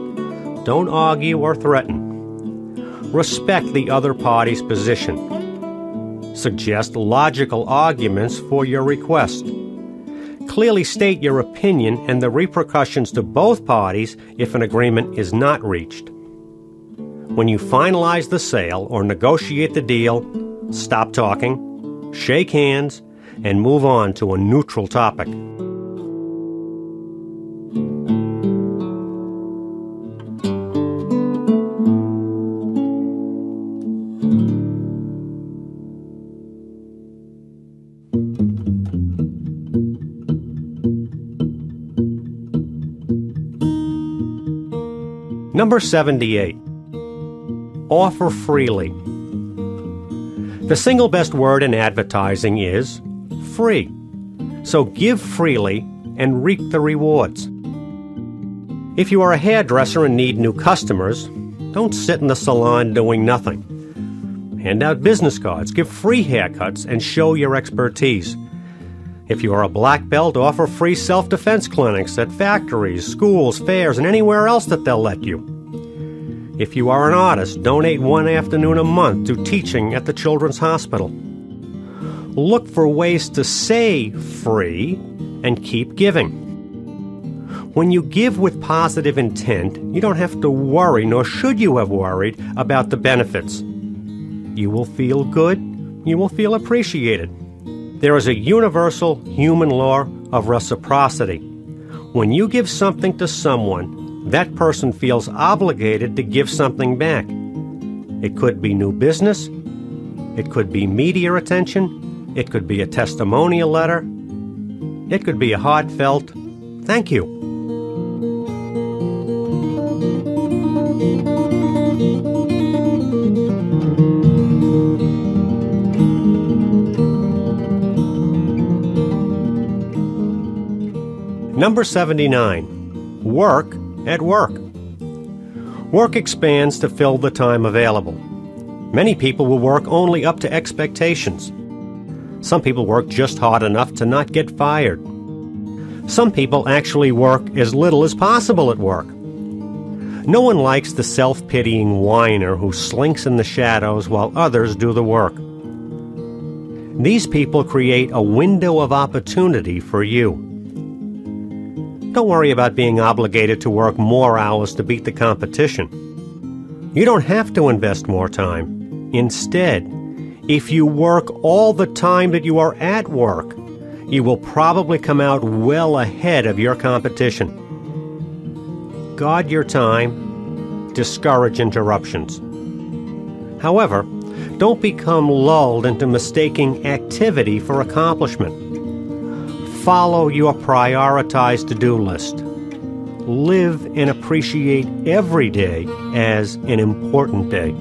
Don't argue or threaten. Respect the other party's position. Suggest logical arguments for your request. Clearly state your opinion and the repercussions to both parties if an agreement is not reached. When you finalize the sale or negotiate the deal, stop talking, shake hands, and move on to a neutral topic. Number 78, offer freely. The single best word in advertising is free. So give freely and reap the rewards. If you are a hairdresser and need new customers, don't sit in the salon doing nothing. Hand out business cards, give free haircuts, and show your expertise. If you are a black belt, offer free self-defense clinics at factories, schools, fairs, and anywhere else that they'll let you. If you are an artist, donate one afternoon a month to teaching at the Children's Hospital. Look for ways to say free and keep giving. When you give with positive intent, you don't have to worry, nor should you have worried, about the benefits. You will feel good. You will feel appreciated. There is a universal human law of reciprocity. When you give something to someone, that person feels obligated to give something back. It could be new business, it could be media attention, it could be a testimonial letter, it could be a heartfelt thank you. Number 79, work at work. Work expands to fill the time available. Many people will work only up to expectations. Some people work just hard enough to not get fired. Some people actually work as little as possible at work. No one likes the self-pitying whiner who slinks in the shadows while others do the work. These people create a window of opportunity for you. Don't worry about being obligated to work more hours to beat the competition. You don't have to invest more time. Instead, if you work all the time that you are at work, you will probably come out well ahead of your competition. Guard your time. Discourage interruptions. However, don't become lulled into mistaking activity for accomplishment. Follow your prioritized to-do list. Live and appreciate every day as an important day.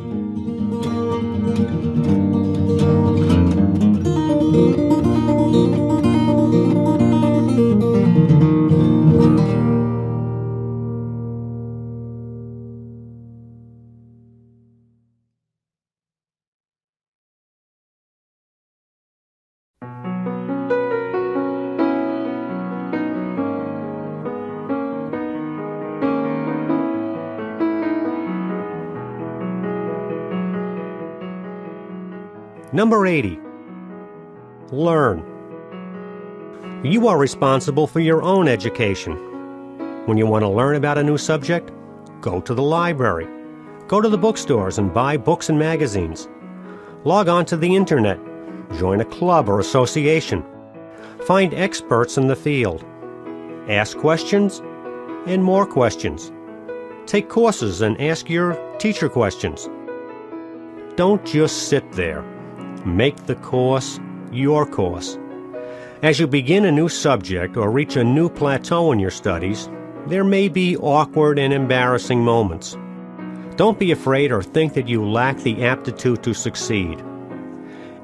Number 80. Learn. You are responsible for your own education. When you want to learn about a new subject, go to the library. Go to the bookstores and buy books and magazines. Log on to the internet. Join a club or association. Find experts in the field. Ask questions and more questions. Take courses and ask your teacher questions. Don't just sit there. Make the course your course. As you begin a new subject or reach a new plateau in your studies, there may be awkward and embarrassing moments. Don't be afraid or think that you lack the aptitude to succeed.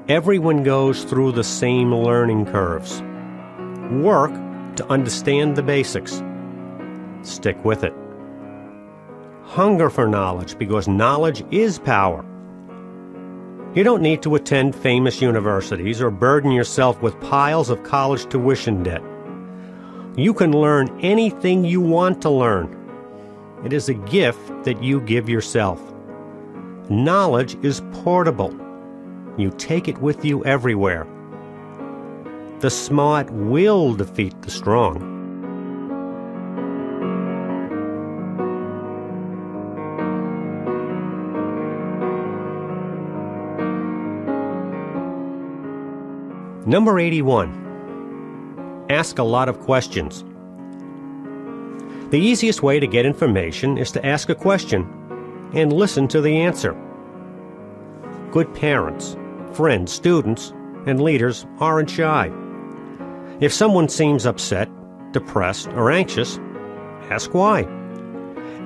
Everyone goes through the same learning curves. Work to understand the basics. Stick with it. Hunger for knowledge, because knowledge is power. You don't need to attend famous universities or burden yourself with piles of college tuition debt. You can learn anything you want to learn. It is a gift that you give yourself. Knowledge is portable. You take it with you everywhere. The smart will defeat the strong. Number 81. Ask a lot of questions. The easiest way to get information is to ask a question and listen to the answer. Good parents, friends, students, and leaders aren't shy. If someone seems upset, depressed, or anxious, ask why.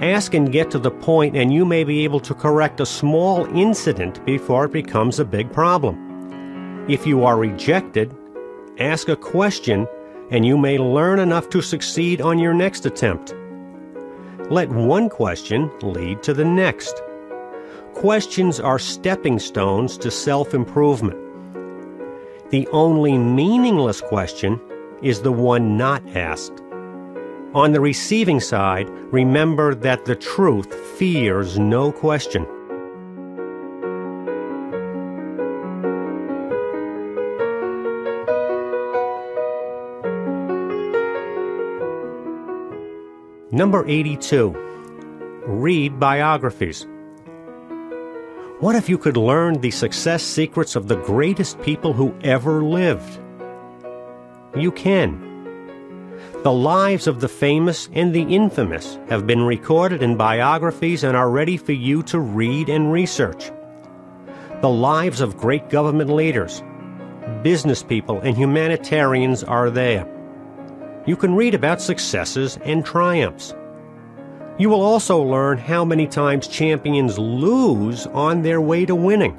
Ask and get to the point, and you may be able to correct a small incident before it becomes a big problem. If you are rejected, ask a question, and you may learn enough to succeed on your next attempt. Let one question lead to the next. Questions are stepping stones to self-improvement. The only meaningless question is the one not asked. On the receiving side, remember that the truth fears no question. Number 82. Read biographies. What if you could learn the success secrets of the greatest people who ever lived? You can. The lives of the famous and the infamous have been recorded in biographies and are ready for you to read and research. The lives of great government leaders, business people, and humanitarians are there. You can read about successes and triumphs. You will also learn how many times champions lose on their way to winning.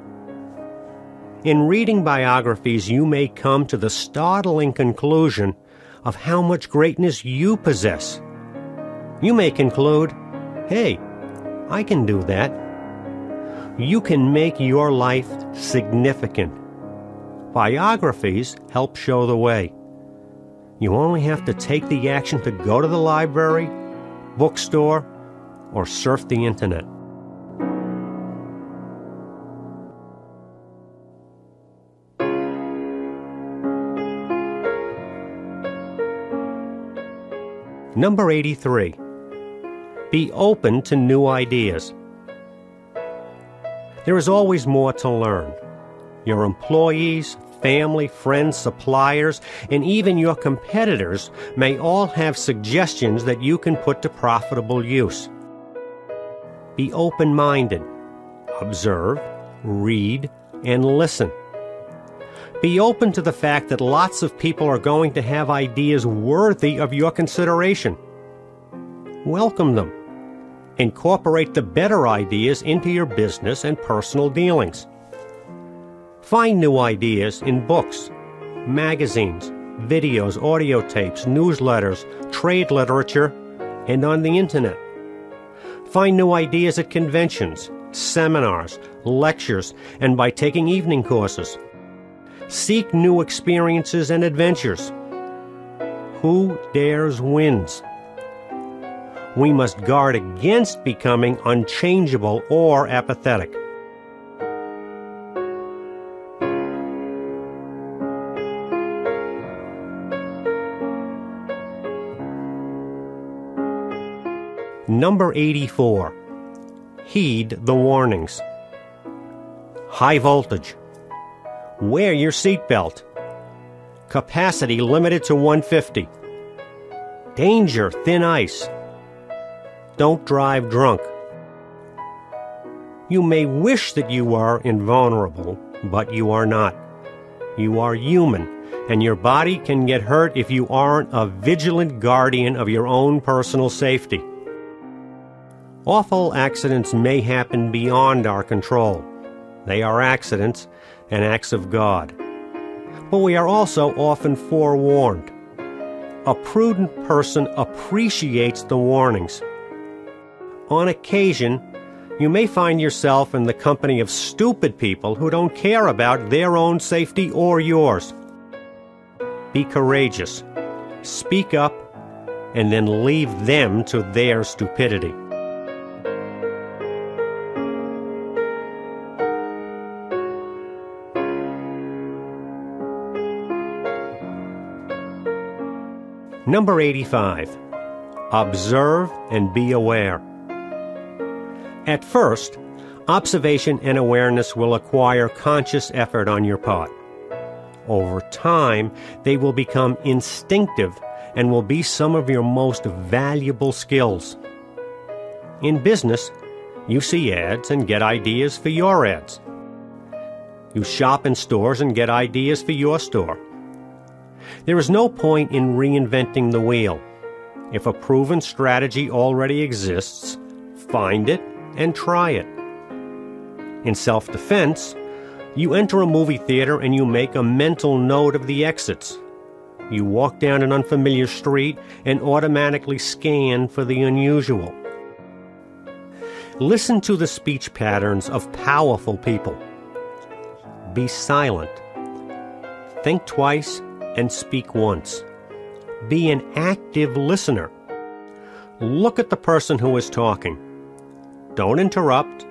In reading biographies, you may come to the startling conclusion of how much greatness you possess. You may conclude, "Hey, I can do that." You can make your life significant. Biographies help show the way. You only have to take the action to go to the library, bookstore, or surf the internet. Number 83. Be open to new ideas. There is always more to learn. Your employees, family, friends, suppliers, and even your competitors may all have suggestions that you can put to profitable use. Be open-minded. Observe, read, and listen. Be open to the fact that lots of people are going to have ideas worthy of your consideration. Welcome them. Incorporate the better ideas into your business and personal dealings. Find new ideas in books, magazines, videos, audio tapes, newsletters, trade literature, and on the internet. Find new ideas at conventions, seminars, lectures, and by taking evening courses. Seek new experiences and adventures. Who dares wins. We must guard against becoming unchangeable or apathetic. Number 84. Heed the warnings. High voltage. Wear your seatbelt. Capacity limited to 150. Danger, thin ice. Don't drive drunk. You may wish that you are invulnerable, but you are not. You are human, and your body can get hurt if you aren't a vigilant guardian of your own personal safety. Awful accidents may happen beyond our control. They are accidents and acts of God. But we are also often forewarned. A prudent person appreciates the warnings. On occasion, you may find yourself in the company of stupid people who don't care about their own safety or yours. Be courageous, speak up, and then leave them to their stupidity. Number 85. Observe and be aware. At first, observation and awareness will acquire conscious effort on your part. Over time, they will become instinctive and will be some of your most valuable skills. In business, you see ads and get ideas for your ads. You shop in stores and get ideas for your store. There is no point in reinventing the wheel. If a proven strategy already exists, find it and try it. In self-defense, you enter a movie theater and you make a mental note of the exits. You walk down an unfamiliar street and automatically scan for the unusual. Listen to the speech patterns of powerful people. Be silent. Think twice and speak once. Be an active listener. Look at the person who is talking. Don't interrupt.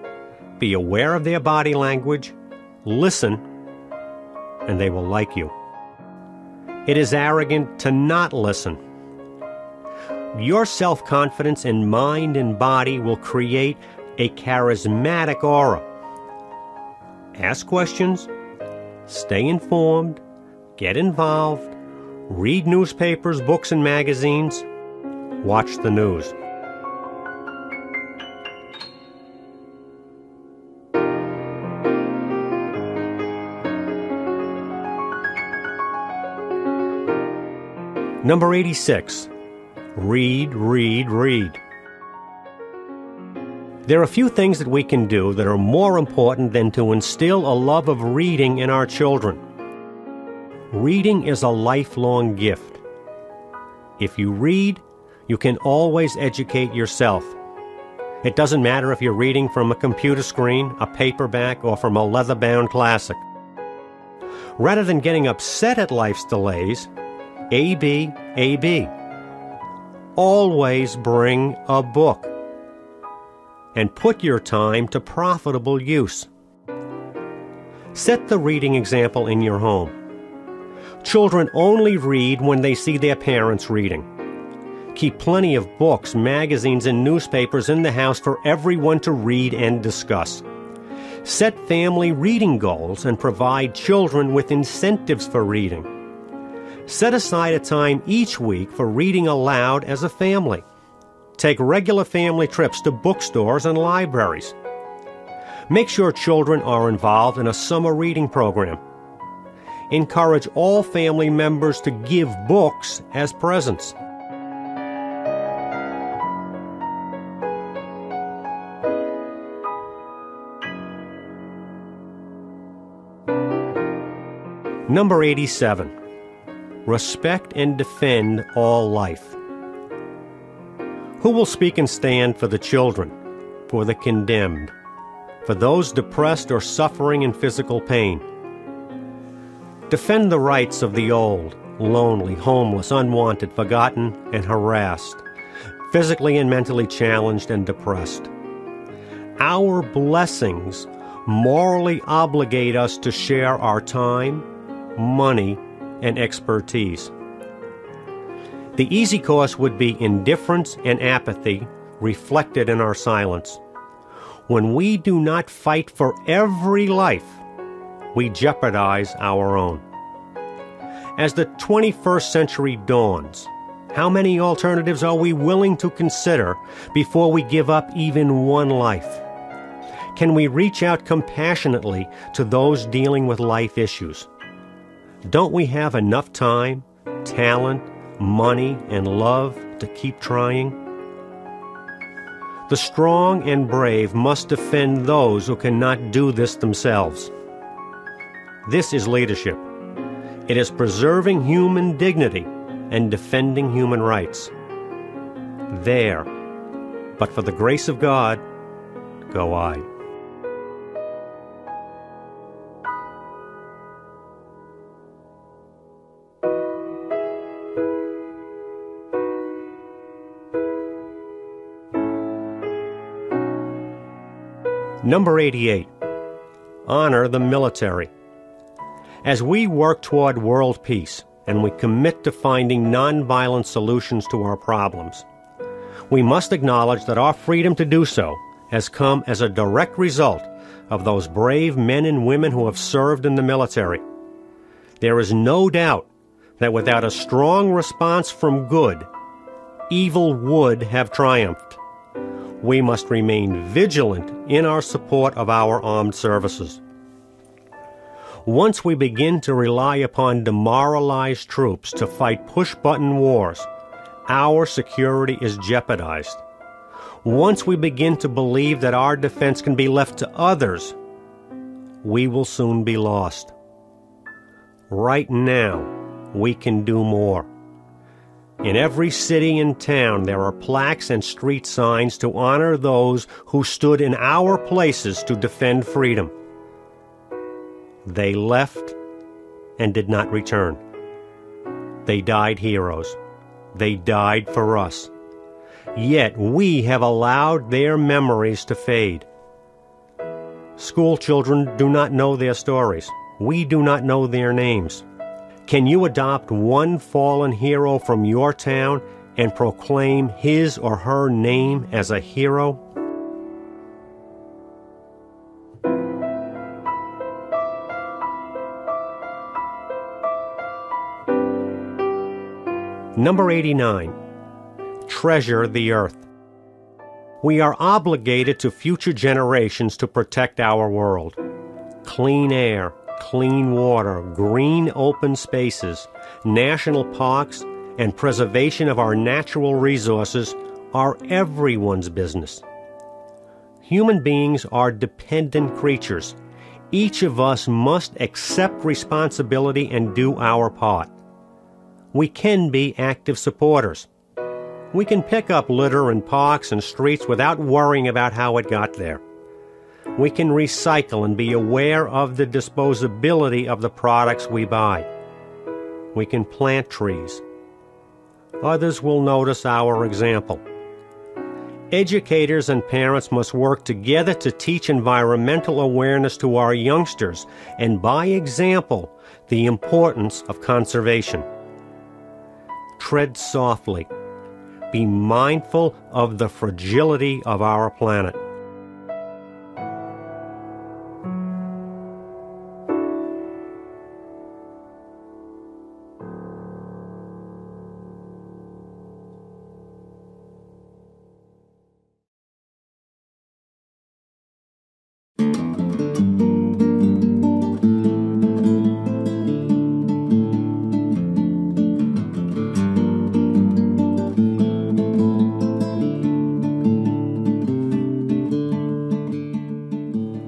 Be aware of their body language. Listen, and they will like you. It is arrogant to not listen. Your self-confidence in mind and body will create a charismatic aura. Ask questions, stay informed, get involved, read newspapers, books, and magazines, watch the news. Number 86. Read, read, read. There are few things that we can do that are more important than to instill a love of reading in our children. Reading is a lifelong gift. If you read, you can always educate yourself. It doesn't matter if you're reading from a computer screen, a paperback, or from a leather-bound classic. Rather than getting upset at life's delays, A.B. A.B. Always bring a book and put your time to profitable use. Set the reading example in your home. Children only read when they see their parents reading. Keep plenty of books, magazines, and newspapers in the house for everyone to read and discuss. Set family reading goals and provide children with incentives for reading. Set aside a time each week for reading aloud as a family. Take regular family trips to bookstores and libraries. Make sure children are involved in a summer reading program. Encourage all family members to give books as presents. Number 87. Respect and defend all life. Who will speak and stand for the children, for the condemned, for those depressed or suffering in physical pain? Defend the rights of the old, lonely, homeless, unwanted, forgotten, and harassed, physically and mentally challenged and depressed. Our blessings morally obligate us to share our time, money, and expertise. The easy course would be indifference and apathy reflected in our silence. When we do not fight for every life, we jeopardize our own. As the 21st century dawns, how many alternatives are we willing to consider before we give up even one life? Can we reach out compassionately to those dealing with life issues? Don't we have enough time, talent, money, and love to keep trying? The strong and brave must defend those who cannot do this themselves. This is leadership. It is preserving human dignity and defending human rights. There, but for the grace of God, go I. Number 88. Honor the military. As we work toward world peace and we commit to finding nonviolent solutions to our problems, we must acknowledge that our freedom to do so has come as a direct result of those brave men and women who have served in the military. There is no doubt that without a strong response from good, evil would have triumphed. We must remain vigilant in our support of our armed services. Once we begin to rely upon demoralized troops to fight push-button wars, our security is jeopardized. Once we begin to believe that our defense can be left to others, we will soon be lost. Right now, we can do more. In every city and town, there are plaques and street signs to honor those who stood in our places to defend freedom. They left and did not return. They died heroes. They died for us. Yet we have allowed their memories to fade. School children do not know their stories. We do not know their names. Can you adopt one fallen hero from your town and proclaim his or her name as a hero? Number 89. Treasure the earth. We are obligated to future generations to protect our world. Clean air, clean water, green open spaces, national parks, and preservation of our natural resources are everyone's business. Human beings are dependent creatures. Each of us must accept responsibility and do our part. We can be active supporters. We can pick up litter in parks and streets without worrying about how it got there. We can recycle and be aware of the disposability of the products we buy. We can plant trees. Others will notice our example. Educators and parents must work together to teach environmental awareness to our youngsters and, by example, the importance of conservation. Tread softly. Be mindful of the fragility of our planet.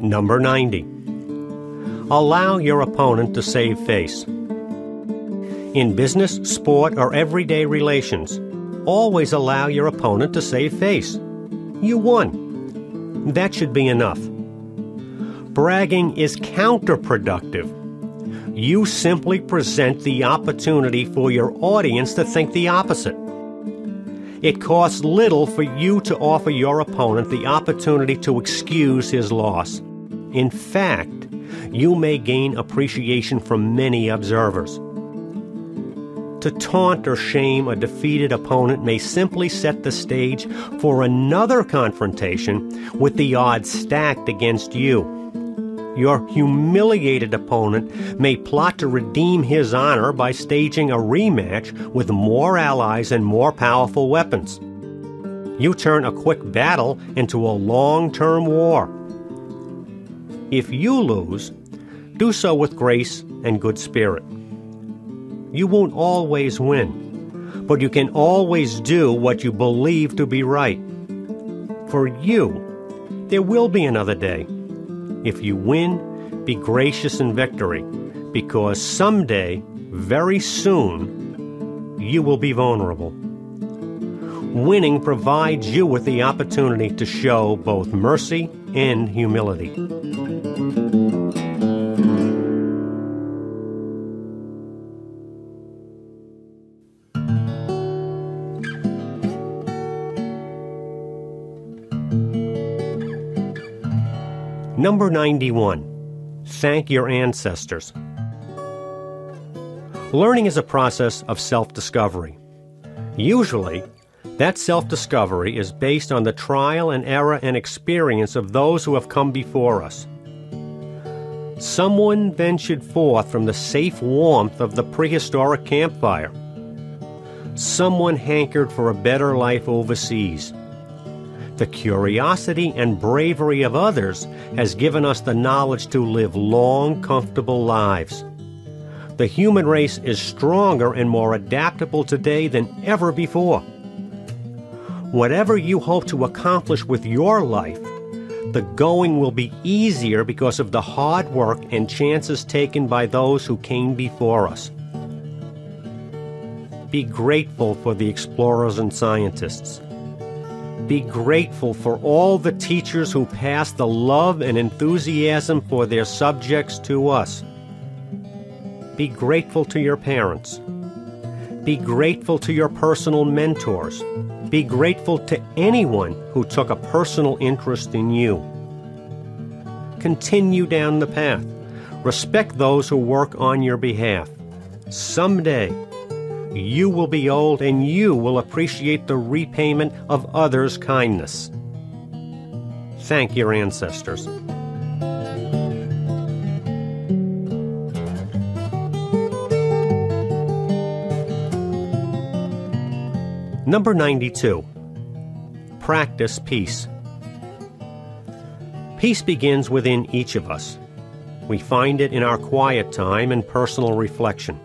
Number 90. Allow your opponent to save face. In business, sport, or everyday relations, always allow your opponent to save face. You won. That should be enough. Bragging is counterproductive. You simply present the opportunity for your audience to think the opposite. It costs little for you to offer your opponent the opportunity to excuse his loss. In fact, you may gain appreciation from many observers. to taunt or shame a defeated opponent may simply set the stage for another confrontation with the odds stacked against you. Your humiliated opponent may plot to redeem his honor by staging a rematch with more allies and more powerful weapons. You turn a quick battle into a long-term war. If you lose, do so with grace and good spirit. You won't always win, but you can always do what you believe to be right. For you, there will be another day. If you win, be gracious in victory, because someday, very soon, you will be vulnerable. Winning provides you with the opportunity to show both mercy and humility. Number 91. Thank your ancestors. Learning is a process of self-discovery. Usually, that self-discovery is based on the trial and error and experience of those who have come before us. Someone ventured forth from the safe warmth of the prehistoric campfire. Someone hankered for a better life overseas. The curiosity and bravery of others has given us the knowledge to live long, comfortable lives. The human race is stronger and more adaptable today than ever before. Whatever you hope to accomplish with your life, the going will be easier because of the hard work and chances taken by those who came before us. Be grateful for the explorers and scientists. Be grateful for all the teachers who passed the love and enthusiasm for their subjects to us. Be grateful to your parents. Be grateful to your personal mentors. Be grateful to anyone who took a personal interest in you. Continue down the path. Respect those who work on your behalf. Someday, you will be old and you will appreciate the repayment of others' kindness. Thank your ancestors. Number 92. Practice peace. Peace begins within each of us. We find it in our quiet time and personal reflection.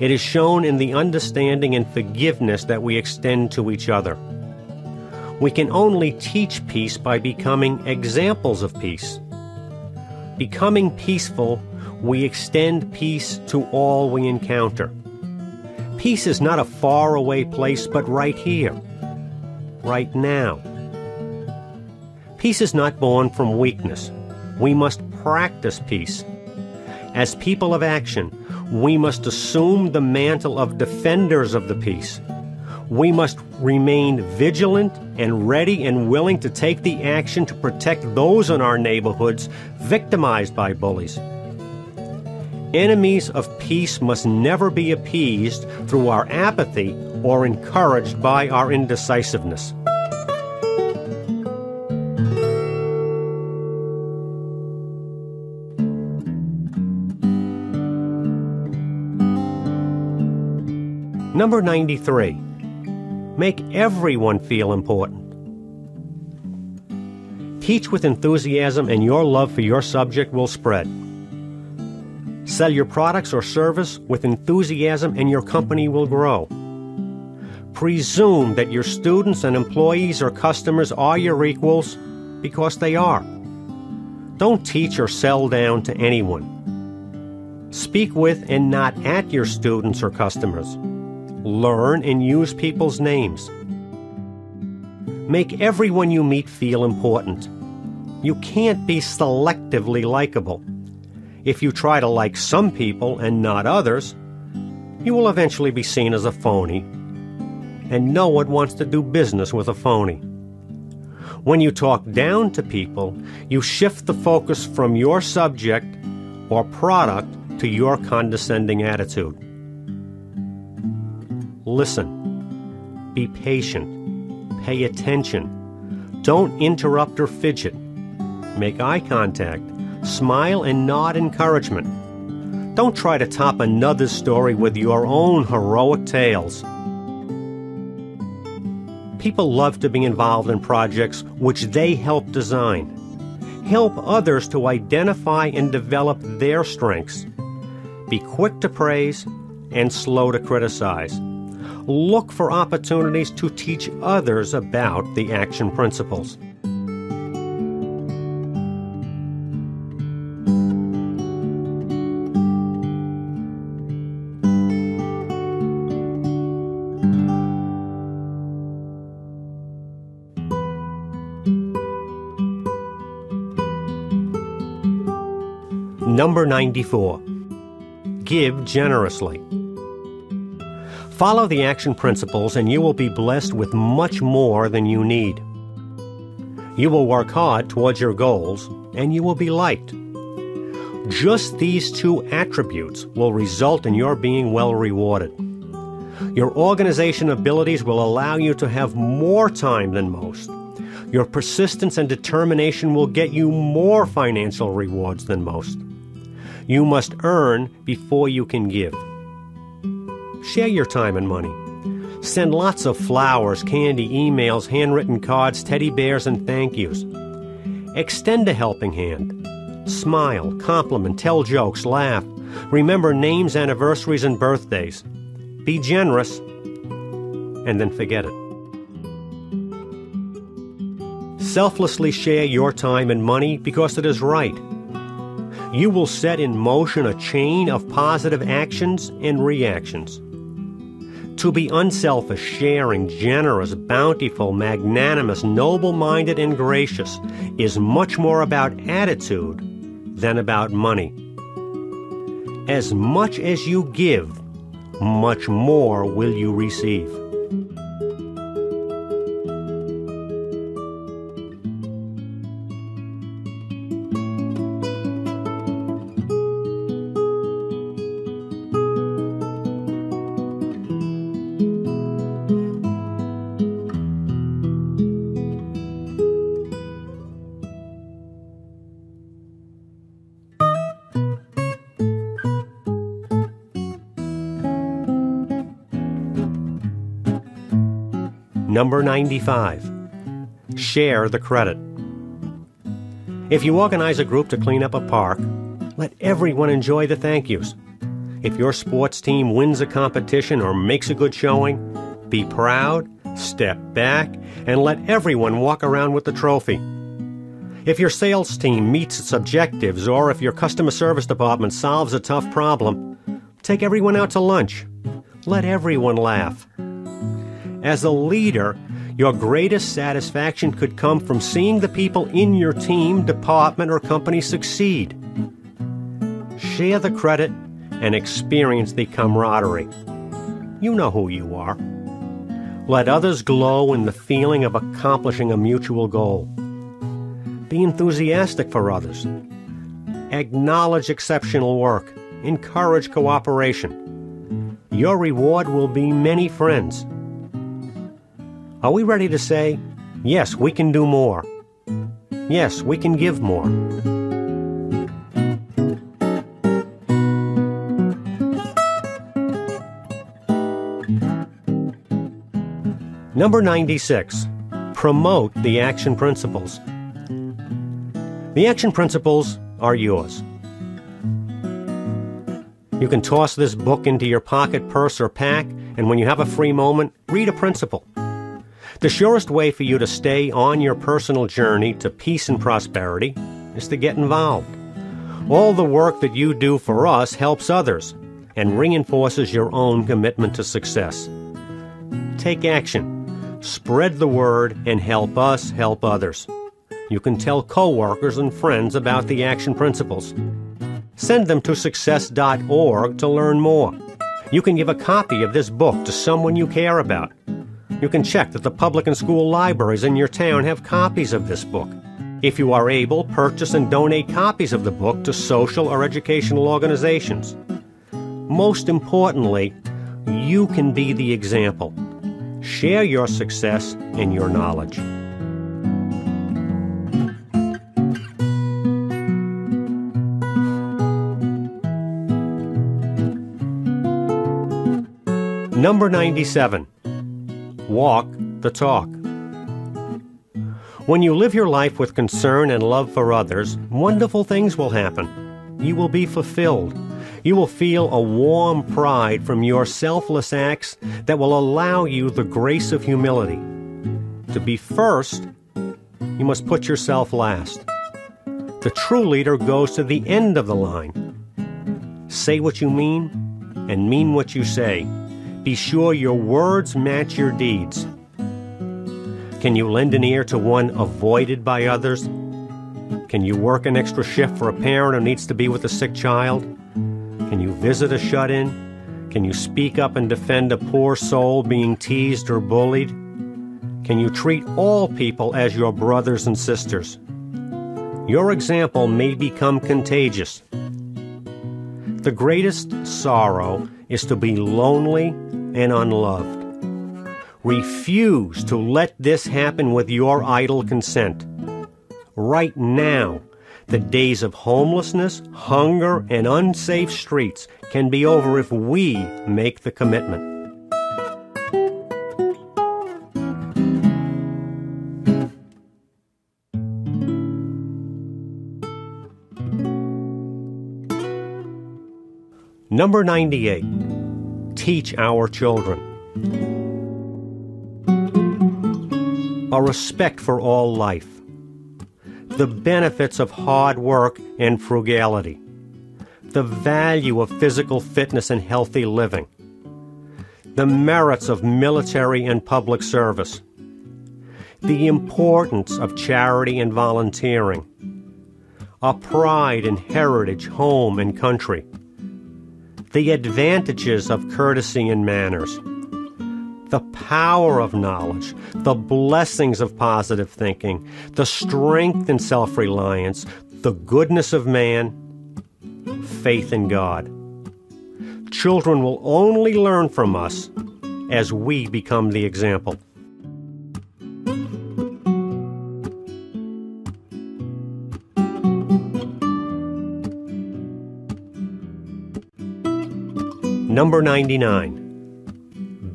It is shown in the understanding and forgiveness that we extend to each other. We can only teach peace by becoming examples of peace. Becoming peaceful, we extend peace to all we encounter. Peace is not a faraway place, but right here, right now. Peace is not born from weakness. We must practice peace. As people of action, we must assume the mantle of defenders of the peace. We must remain vigilant and ready and willing to take the action to protect those in our neighborhoods victimized by bullies. Enemies of peace must never be appeased through our apathy or encouraged by our indecisiveness. Number 93. Make everyone feel important. Teach with enthusiasm and your love for your subject will spread. Sell your products or service with enthusiasm and your company will grow. Presume that your students and employees or customers are your equals because they are. Don't teach or sell down to anyone. Speak with and not at your students or customers. Learn and use people's names. Make everyone you meet feel important. You can't be selectively likable. If you try to like some people and not others, you will eventually be seen as a phony, and no one wants to do business with a phony. When you talk down to people, you shift the focus from your subject or product to your condescending attitude. Listen. Be patient. Pay attention. Don't interrupt or fidget. Make eye contact. Smile and nod encouragement. Don't try to top another's story with your own heroic tales. People love to be involved in projects which they help design. Help others to identify and develop their strengths. Be quick to praise and slow to criticize. Look for opportunities to teach others about the action principles. Number 94. Give generously. Follow the action principles and you will be blessed with much more than you need. You will work hard towards your goals and you will be liked. Just these two attributes will result in your being well rewarded. Your organization abilities will allow you to have more time than most. Your persistence and determination will get you more financial rewards than most. You must earn before you can give. Share your time and money. Send lots of flowers, candy, emails, handwritten cards, teddy bears, and thank yous. Extend a helping hand. Smile, compliment, tell jokes, laugh. Remember names, anniversaries, and birthdays. Be generous, and then forget it. Selflessly share your time and money because it is right. You will set in motion a chain of positive actions and reactions. To be unselfish, sharing, generous, bountiful, magnanimous, noble-minded, and gracious is much more about attitude than about money. As much as you give, much more will you receive. Number 95. Share the credit. If you organize a group to clean up a park, let everyone enjoy the thank yous. If your sports team wins a competition or makes a good showing, be proud, step back, and let everyone walk around with the trophy. If your sales team meets its objectives or if your customer service department solves a tough problem, take everyone out to lunch. Let everyone laugh. As a leader, your greatest satisfaction could come from seeing the people in your team, department, or company succeed. Share the credit and experience the camaraderie. You know who you are. Let others glow in the feeling of accomplishing a mutual goal. Be enthusiastic for others. Acknowledge exceptional work. Encourage cooperation. Your reward will be many friends. Are we ready to say, yes, we can do more? Yes, we can give more. Number 96. Promote the action principles. The action principles are yours. You can toss this book into your pocket, purse, or pack, and when you have a free moment, read a principle. The surest way for you to stay on your personal journey to peace and prosperity is to get involved. All the work that you do for us helps others and reinforces your own commitment to success. Take action, spread the word, and help us help others. You can tell coworkers and friends about the action principles. Send them to success.org to learn more. You can give a copy of this book to someone you care about. You can check that the public and school libraries in your town have copies of this book. If you are able, purchase and donate copies of the book to social or educational organizations. Most importantly, You can be the example. Share your success and your knowledge. Number 97, walk the talk. When you live your life with concern and love for others, wonderful things will happen. You will be fulfilled. You will feel a warm pride from your selfless acts that will allow you the grace of humility. To be first, you must put yourself last. The true leader goes to the end of the line. Say what you mean and mean what you say. Be sure your words match your deeds. Can you lend an ear to one avoided by others? Can you work an extra shift for a parent who needs to be with a sick child? Can you visit a shut-in? Can you speak up and defend a poor soul being teased or bullied? Can you treat all people as your brothers and sisters? Your example may become contagious. The greatest sorrow is to be lonely and unloved. Refuse to let this happen with your idle consent. Right now, the days of homelessness, hunger, and unsafe streets can be over if we make the commitment. Number 98, teach our children. A respect for all life, the benefits of hard work and frugality, the value of physical fitness and healthy living, the merits of military and public service, the importance of charity and volunteering, a pride in heritage, home, and country, the advantages of courtesy and manners, the power of knowledge, the blessings of positive thinking, the strength and self-reliance, the goodness of man, faith in God. Children will only learn from us as we become the example. Number 99.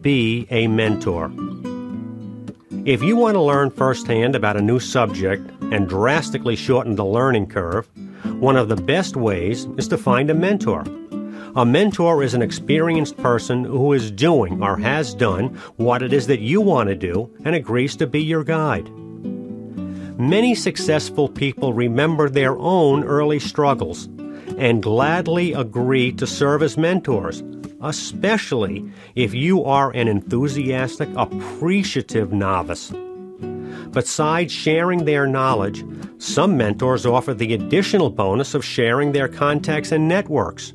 Be a mentor. If you want to learn firsthand about a new subject and drastically shorten the learning curve, one of the best ways is to find a mentor. A mentor is an experienced person who is doing or has done what it is that you want to do and agrees to be your guide. Many successful people remember their own early struggles and gladly agree to serve as mentors, especially if you are an enthusiastic, appreciative novice. Besides sharing their knowledge, some mentors offer the additional bonus of sharing their contacts and networks.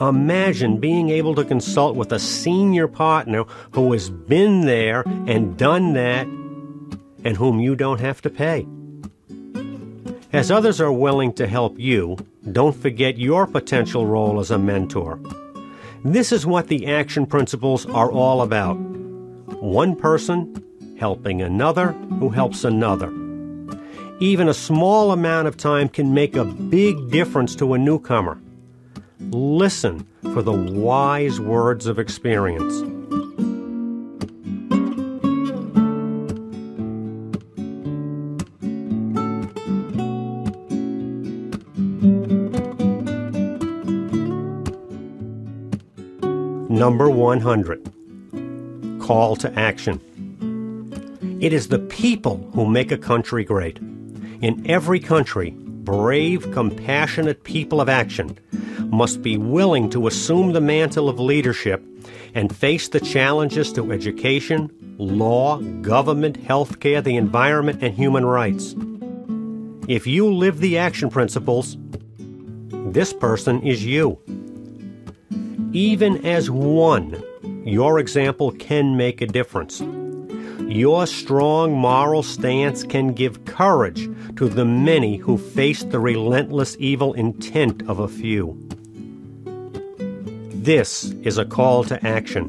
Imagine being able to consult with a senior partner who has been there and done that and whom you don't have to pay. As others are willing to help you, don't forget your potential role as a mentor. This is what the action principles are all about. One person helping another who helps another. Even a small amount of time can make a big difference to a newcomer. Listen for the wise words of experience. Number 100, call to action. It is the people who make a country great. In every country, brave, compassionate people of action must be willing to assume the mantle of leadership and face the challenges to education, law, government, healthcare, the environment, and human rights. If you live the action principles, this person is you. Even as one, your example can make a difference. Your strong moral stance can give courage to the many who face the relentless evil intent of a few. This is a call to action.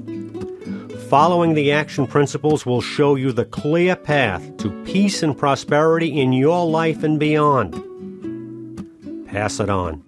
Following the action principles will show you the clear path to peace and prosperity in your life and beyond. Pass it on.